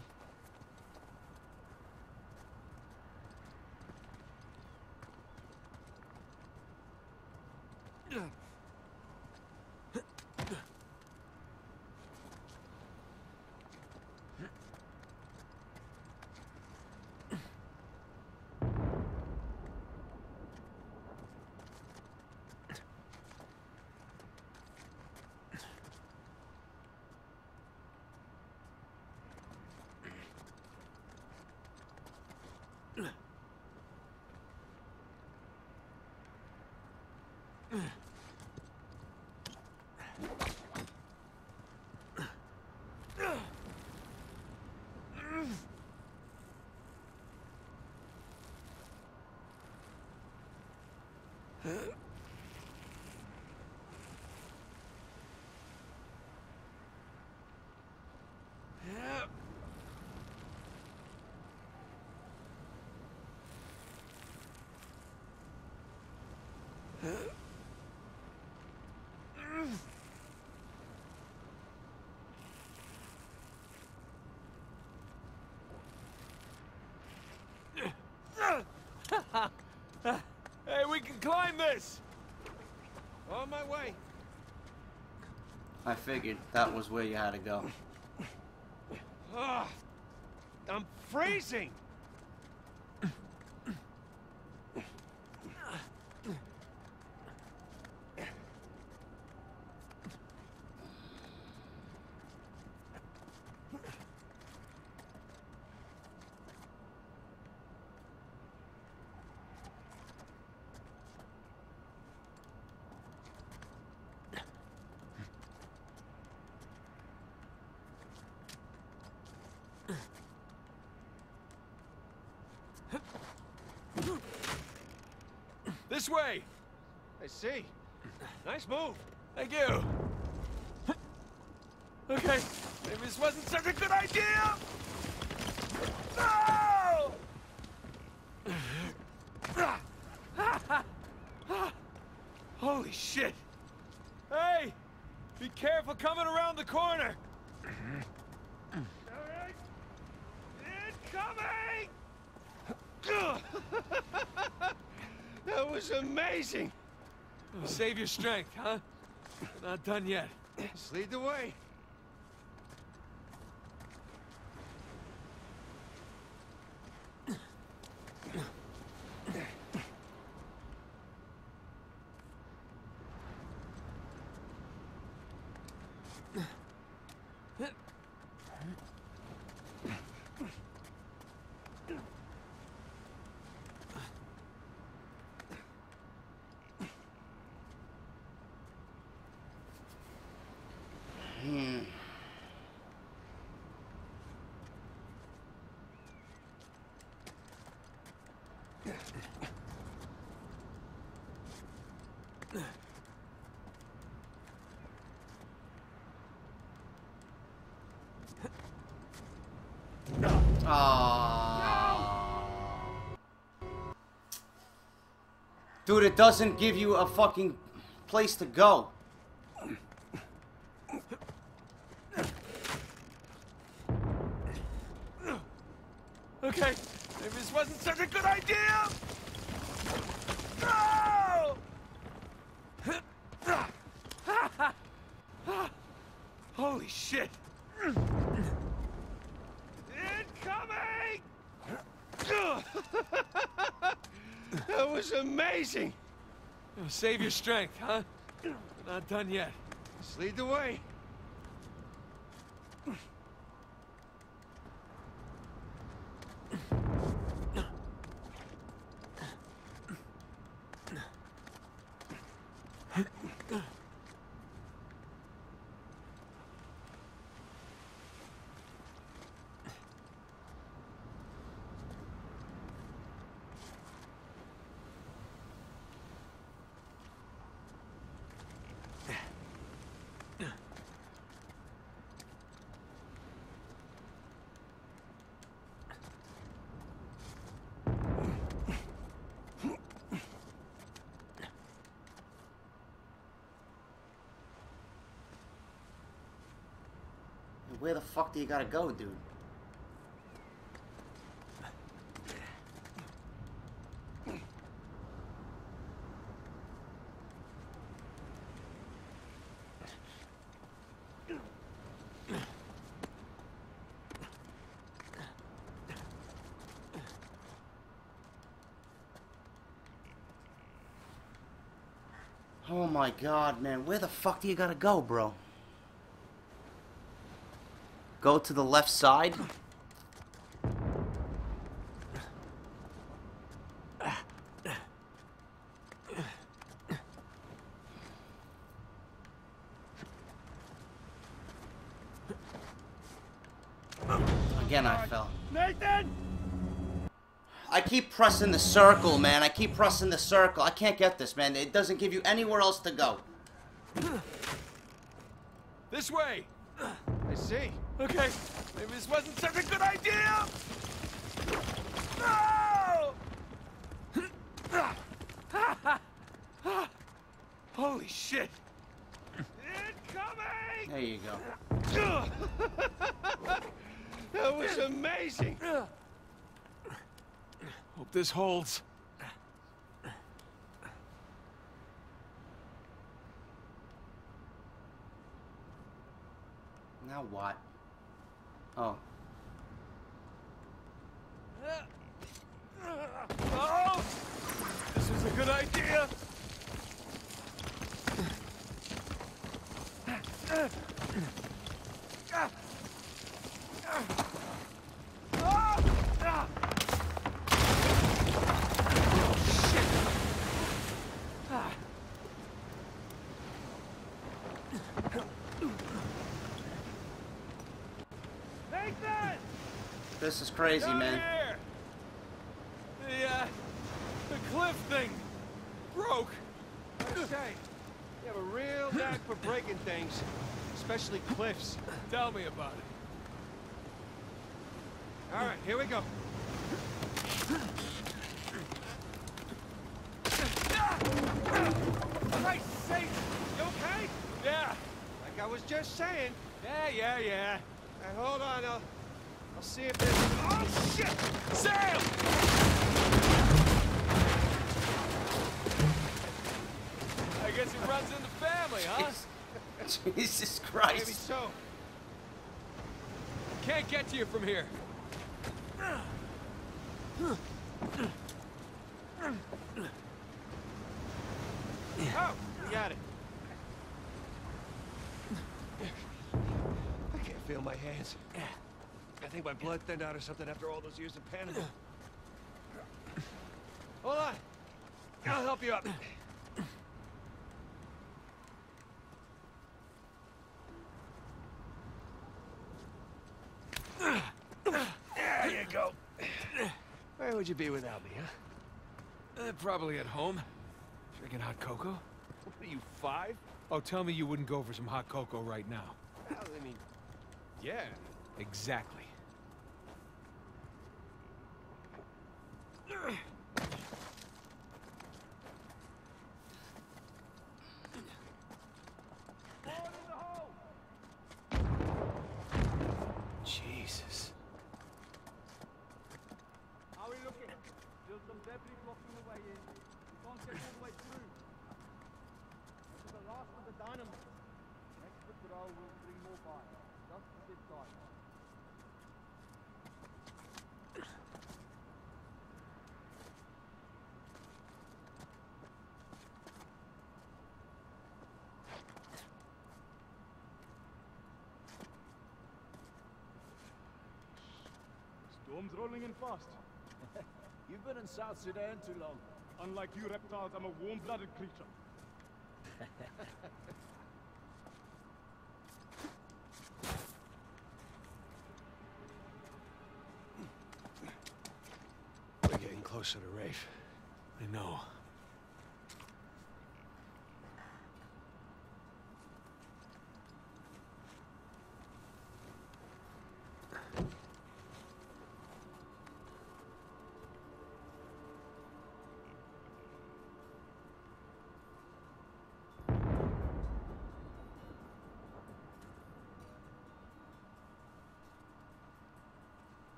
climb this! On my way. I figured that was where you had to go. I'm freezing! This way! I see. Nice move. Thank you. Okay, maybe this wasn't such a good idea! No! Holy shit! Hey! Be careful coming around the corner! Alright. Incoming! That was amazing! Save your strength, huh? Not done yet. Just lead the way. Dude, it doesn't give you a fucking place to go. Okay, maybe this wasn't such a good idea! No! Holy shit! Incoming! That was amazing! Save your strength, huh? Not done yet. Just lead the way. Where the fuck do you gotta go, dude? Oh my god, man. Where the fuck do you gotta go, bro? Go to the left side. Again, I fell. Nathan! I keep pressing the circle, man. I keep pressing the circle. I can't get this, man. It doesn't give you anywhere else to go. This way! I see. Okay, maybe this wasn't such a good idea! No! Holy shit! Incoming! There you go. That was amazing! Hope this holds. Now what? Oh. Oh! This is a good idea! This is crazy, down man. Here. The cliff thing broke. Okay, you have a real knack for breaking things, especially cliffs. Tell me about it. All right, here we go. Christ's sake, you okay? Yeah. Like I was just saying. Yeah. And right, hold on, I'll see if there's... Oh, shit! Sam! I guess it runs in the family, huh? Jesus Christ. Maybe so. Can't get to you from here. Oh, we got it. I can't feel my hands. I think my blood thinned out or something after all those years in Panama. Hold on. I'll help you up. There you go. Where would you be without me, huh? Probably at home. Drinking hot cocoa. What are you, 5? Oh, tell me you wouldn't go for some hot cocoa right now. Well, I mean, yeah. Exactly. Jesus. How are you looking? There's some debris blocking the way in. You can't get all the way through. After the last of the dynamo. Next trip will bring more by. Just to this side. Storm's rolling in fast. You've been in South Sudan too long. Unlike you reptiles, I'm a warm-blooded creature. We're getting closer to Rafe. I know.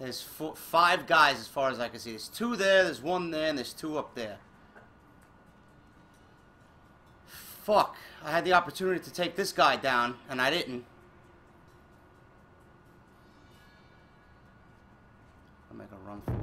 There's 5 guys as far as I can see. There's 2 there, there's 1 there, and there's 2 up there. Fuck. I had the opportunity to take this guy down, and I didn't. I'll make a run for it.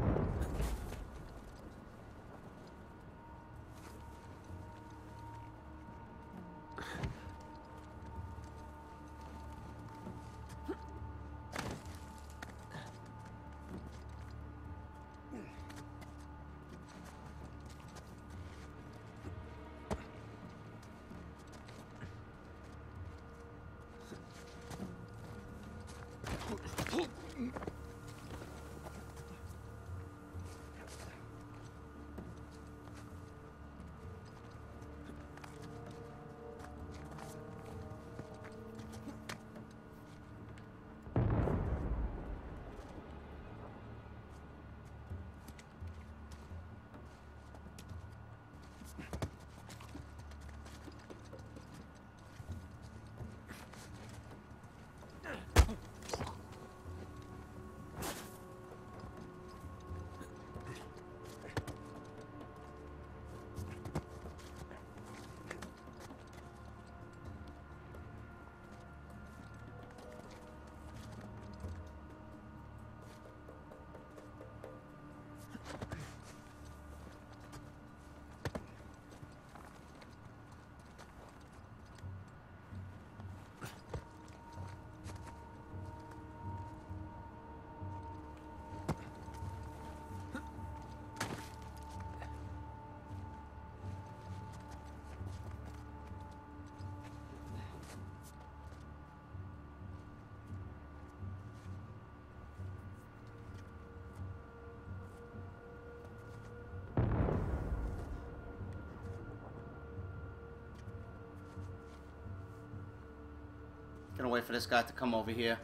Gotta wait for this guy to come over here.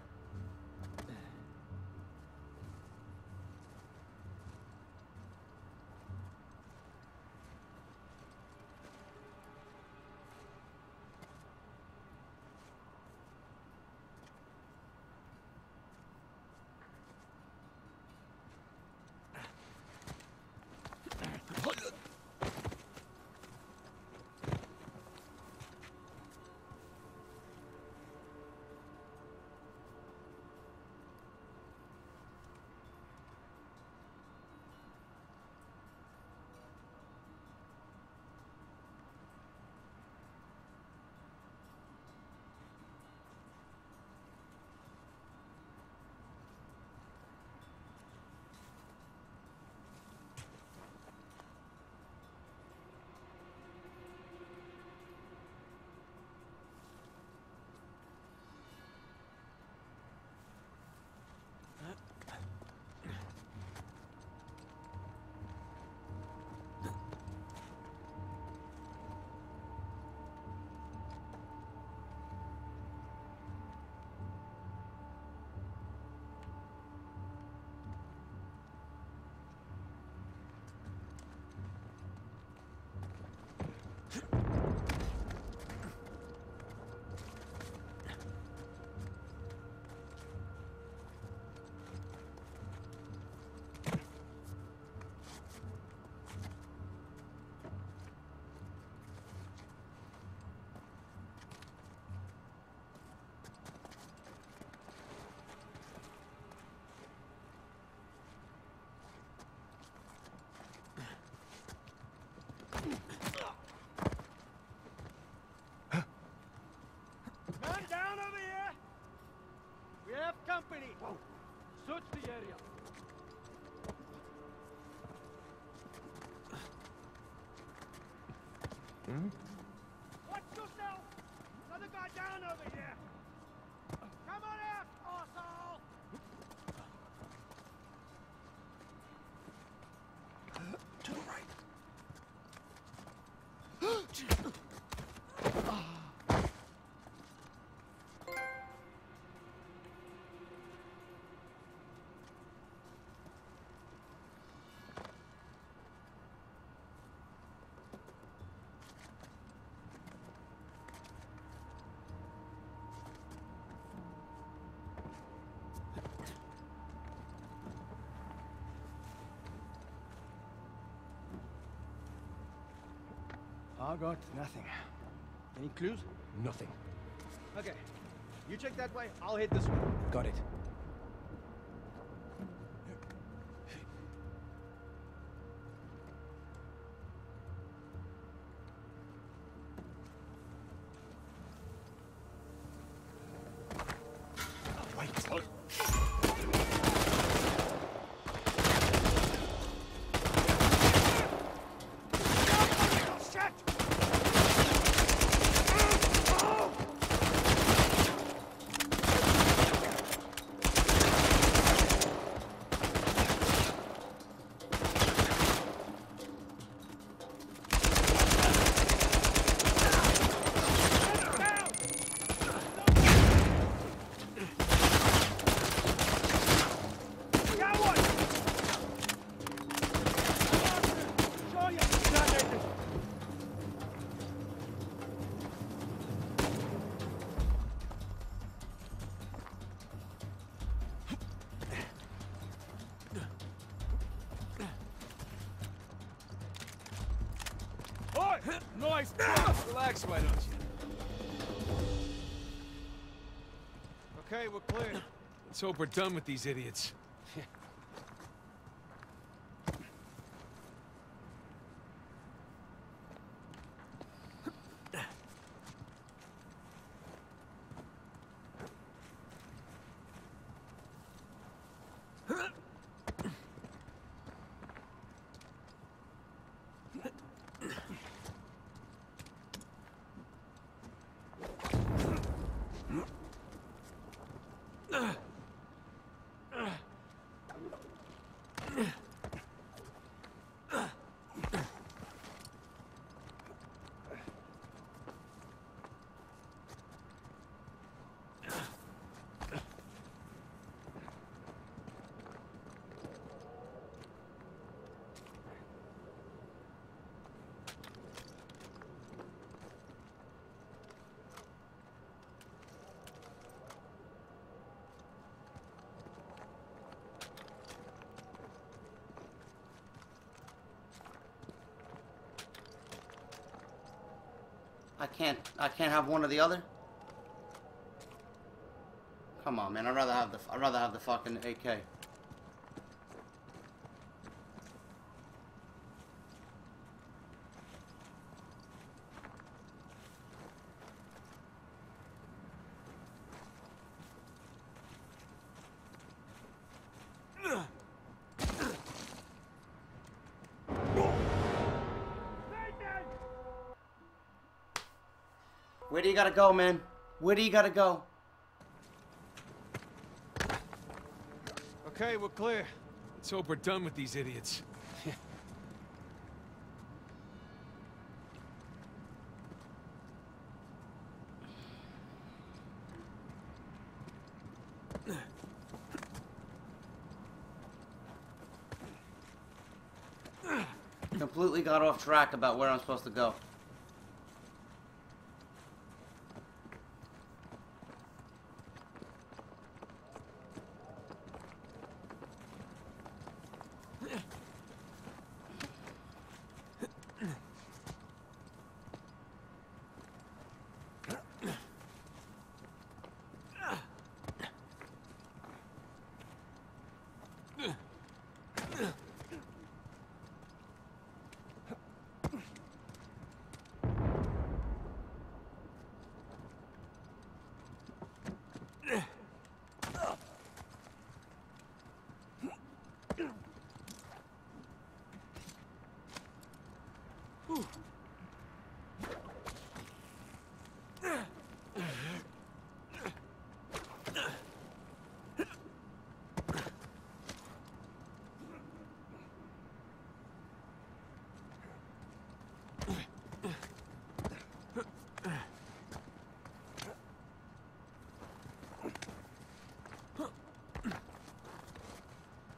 Company! Whoa. Search the area! Hmm? Watch yourself! Another guy down over here! Come on out, arsehole! To the right! I got nothing. Any clues? Nothing. Okay. You check that way, I'll hit this one. Got it. Nice! Relax, why don't you? Okay, we're clear. Let's hope we're done with these idiots. I can't have one or the other. Come on, man. I'd rather have the fucking AK. Where do you gotta go, man? Where do you gotta go? Okay, we're clear. Let's hope we're done with these idiots. Completely got off track about where I'm supposed to go.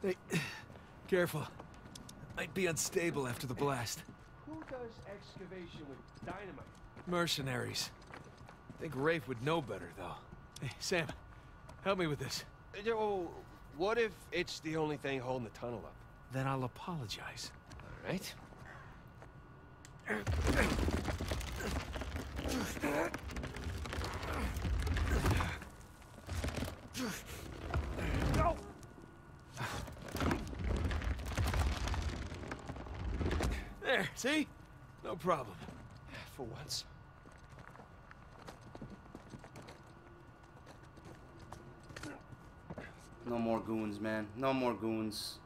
Hey, careful. Might be unstable after the blast. Who does excavation with dynamite? Mercenaries. I think Rafe would know better, though. Hey, Sam, help me with this. Yo, what if it's the only thing holding the tunnel up? Then I'll apologize. All right. There, see? No problem. For once. No more goons, man. No more goons.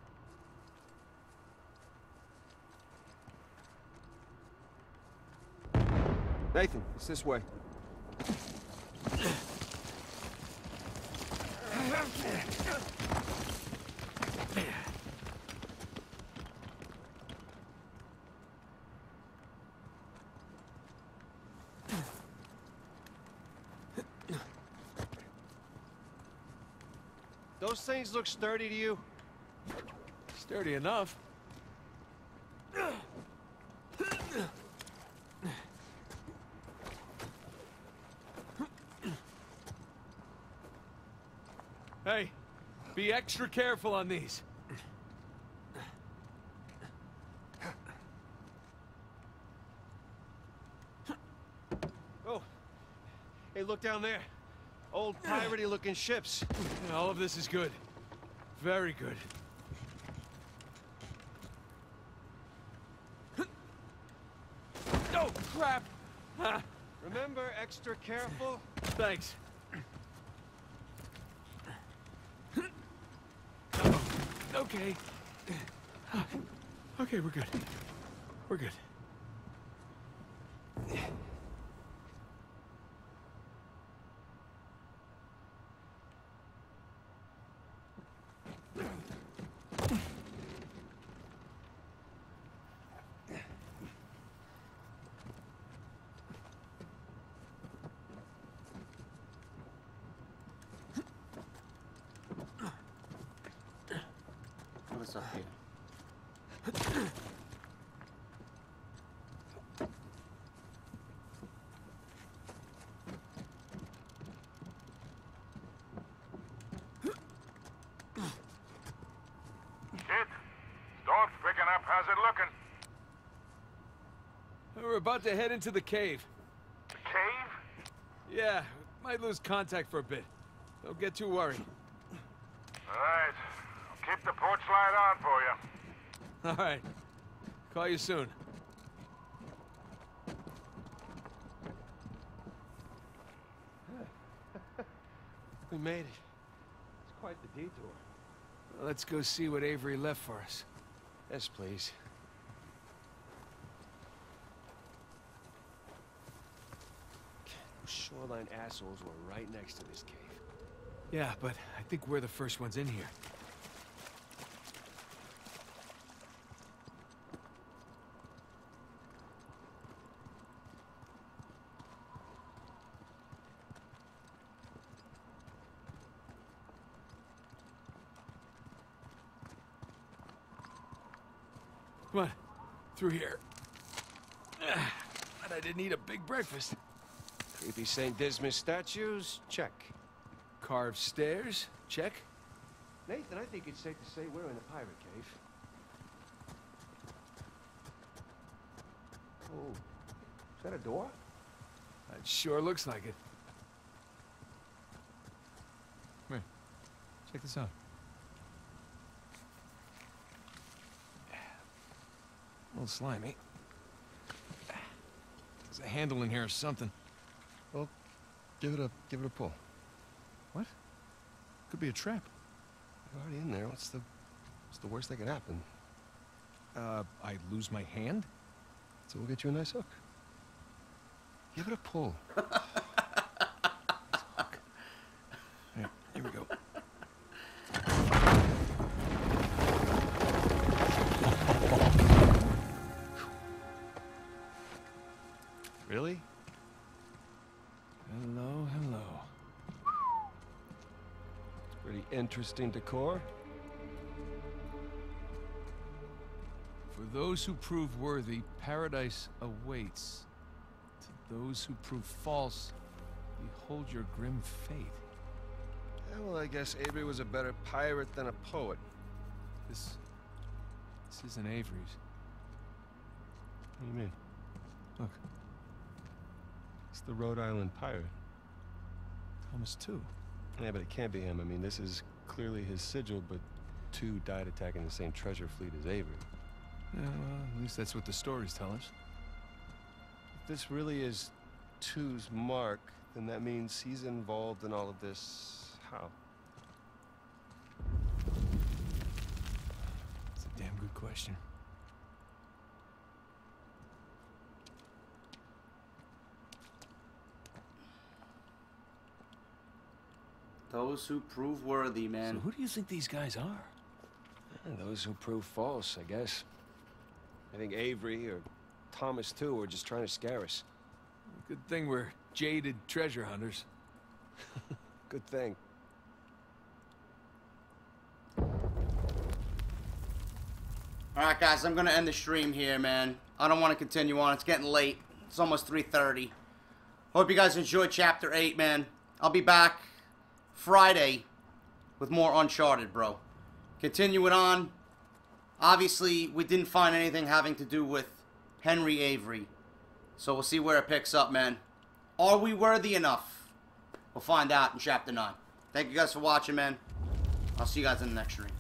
Nathan, it's this way. Those things look sturdy to you? Sturdy enough. Hey, be extra careful on these. Oh, hey, look down there. Old piratey-looking ships. Yeah, all of this is good. Very good. Oh, crap! Remember, extra careful. Thanks. Okay. Okay, we're good. We're good. Up here. Shit. Storm's picking up. How's it looking? We're about to head into the cave. Yeah, might lose contact for a bit. Don't get too worried. All right. I'll keep the porch light on for you. All right. Call you soon. We made it. It's quite the detour. Well, let's go see what Avery left for us. Yes, please. Those shoreline assholes were right next to this cave. Yeah, but I think we're the first ones in here. Come on, through here. But I didn't eat a big breakfast. Creepy Saint Dismas statues? Check. Carved stairs? Check. Nathan, I think it's safe to say we're in a pirate cave. Oh, is that a door? It sure looks like it. Come here. Check this out. A little slimy. There's a handle in here or something. Well, give it a pull. What? Could be a trap. You're already in there. What's the worst that could happen? I lose my hand. So we'll get you a nice hook. Give it a pull. Here, here we go. Really? Hello, hello. It's pretty interesting decor. For those who prove worthy, paradise awaits. To those who prove false, behold your grim fate. Yeah, well, I guess Avery was a better pirate than a poet. This isn't Avery's. What do you mean? Look. It's the Rhode Island pirate. Thomas Tew. Yeah, but it can't be him. I mean, this is clearly his sigil, but Tew died attacking the same treasure fleet as Avery. Yeah, well, at least that's what the stories tell us. If this really is Tew's mark, then that means he's involved in all of this. How? That's a damn good question. Those who prove worthy, man. So who do you think these guys are? Those who prove false, I guess. I think Avery or Thomas Tew were just trying to scare us. Good thing we're jaded treasure hunters. Good thing. Alright guys, I'm gonna end the stream here, man. I don't want to continue on. It's getting late. It's almost 3:30. Hope you guys enjoyed Chapter 8, man. I'll be back Friday with more Uncharted, bro. Continue it on. Obviously, we didn't find anything having to do with Henry Avery. So we'll see where it picks up, man. Are we worthy enough? We'll find out in Chapter 9. Thank you guys for watching, man. I'll see you guys in the next stream.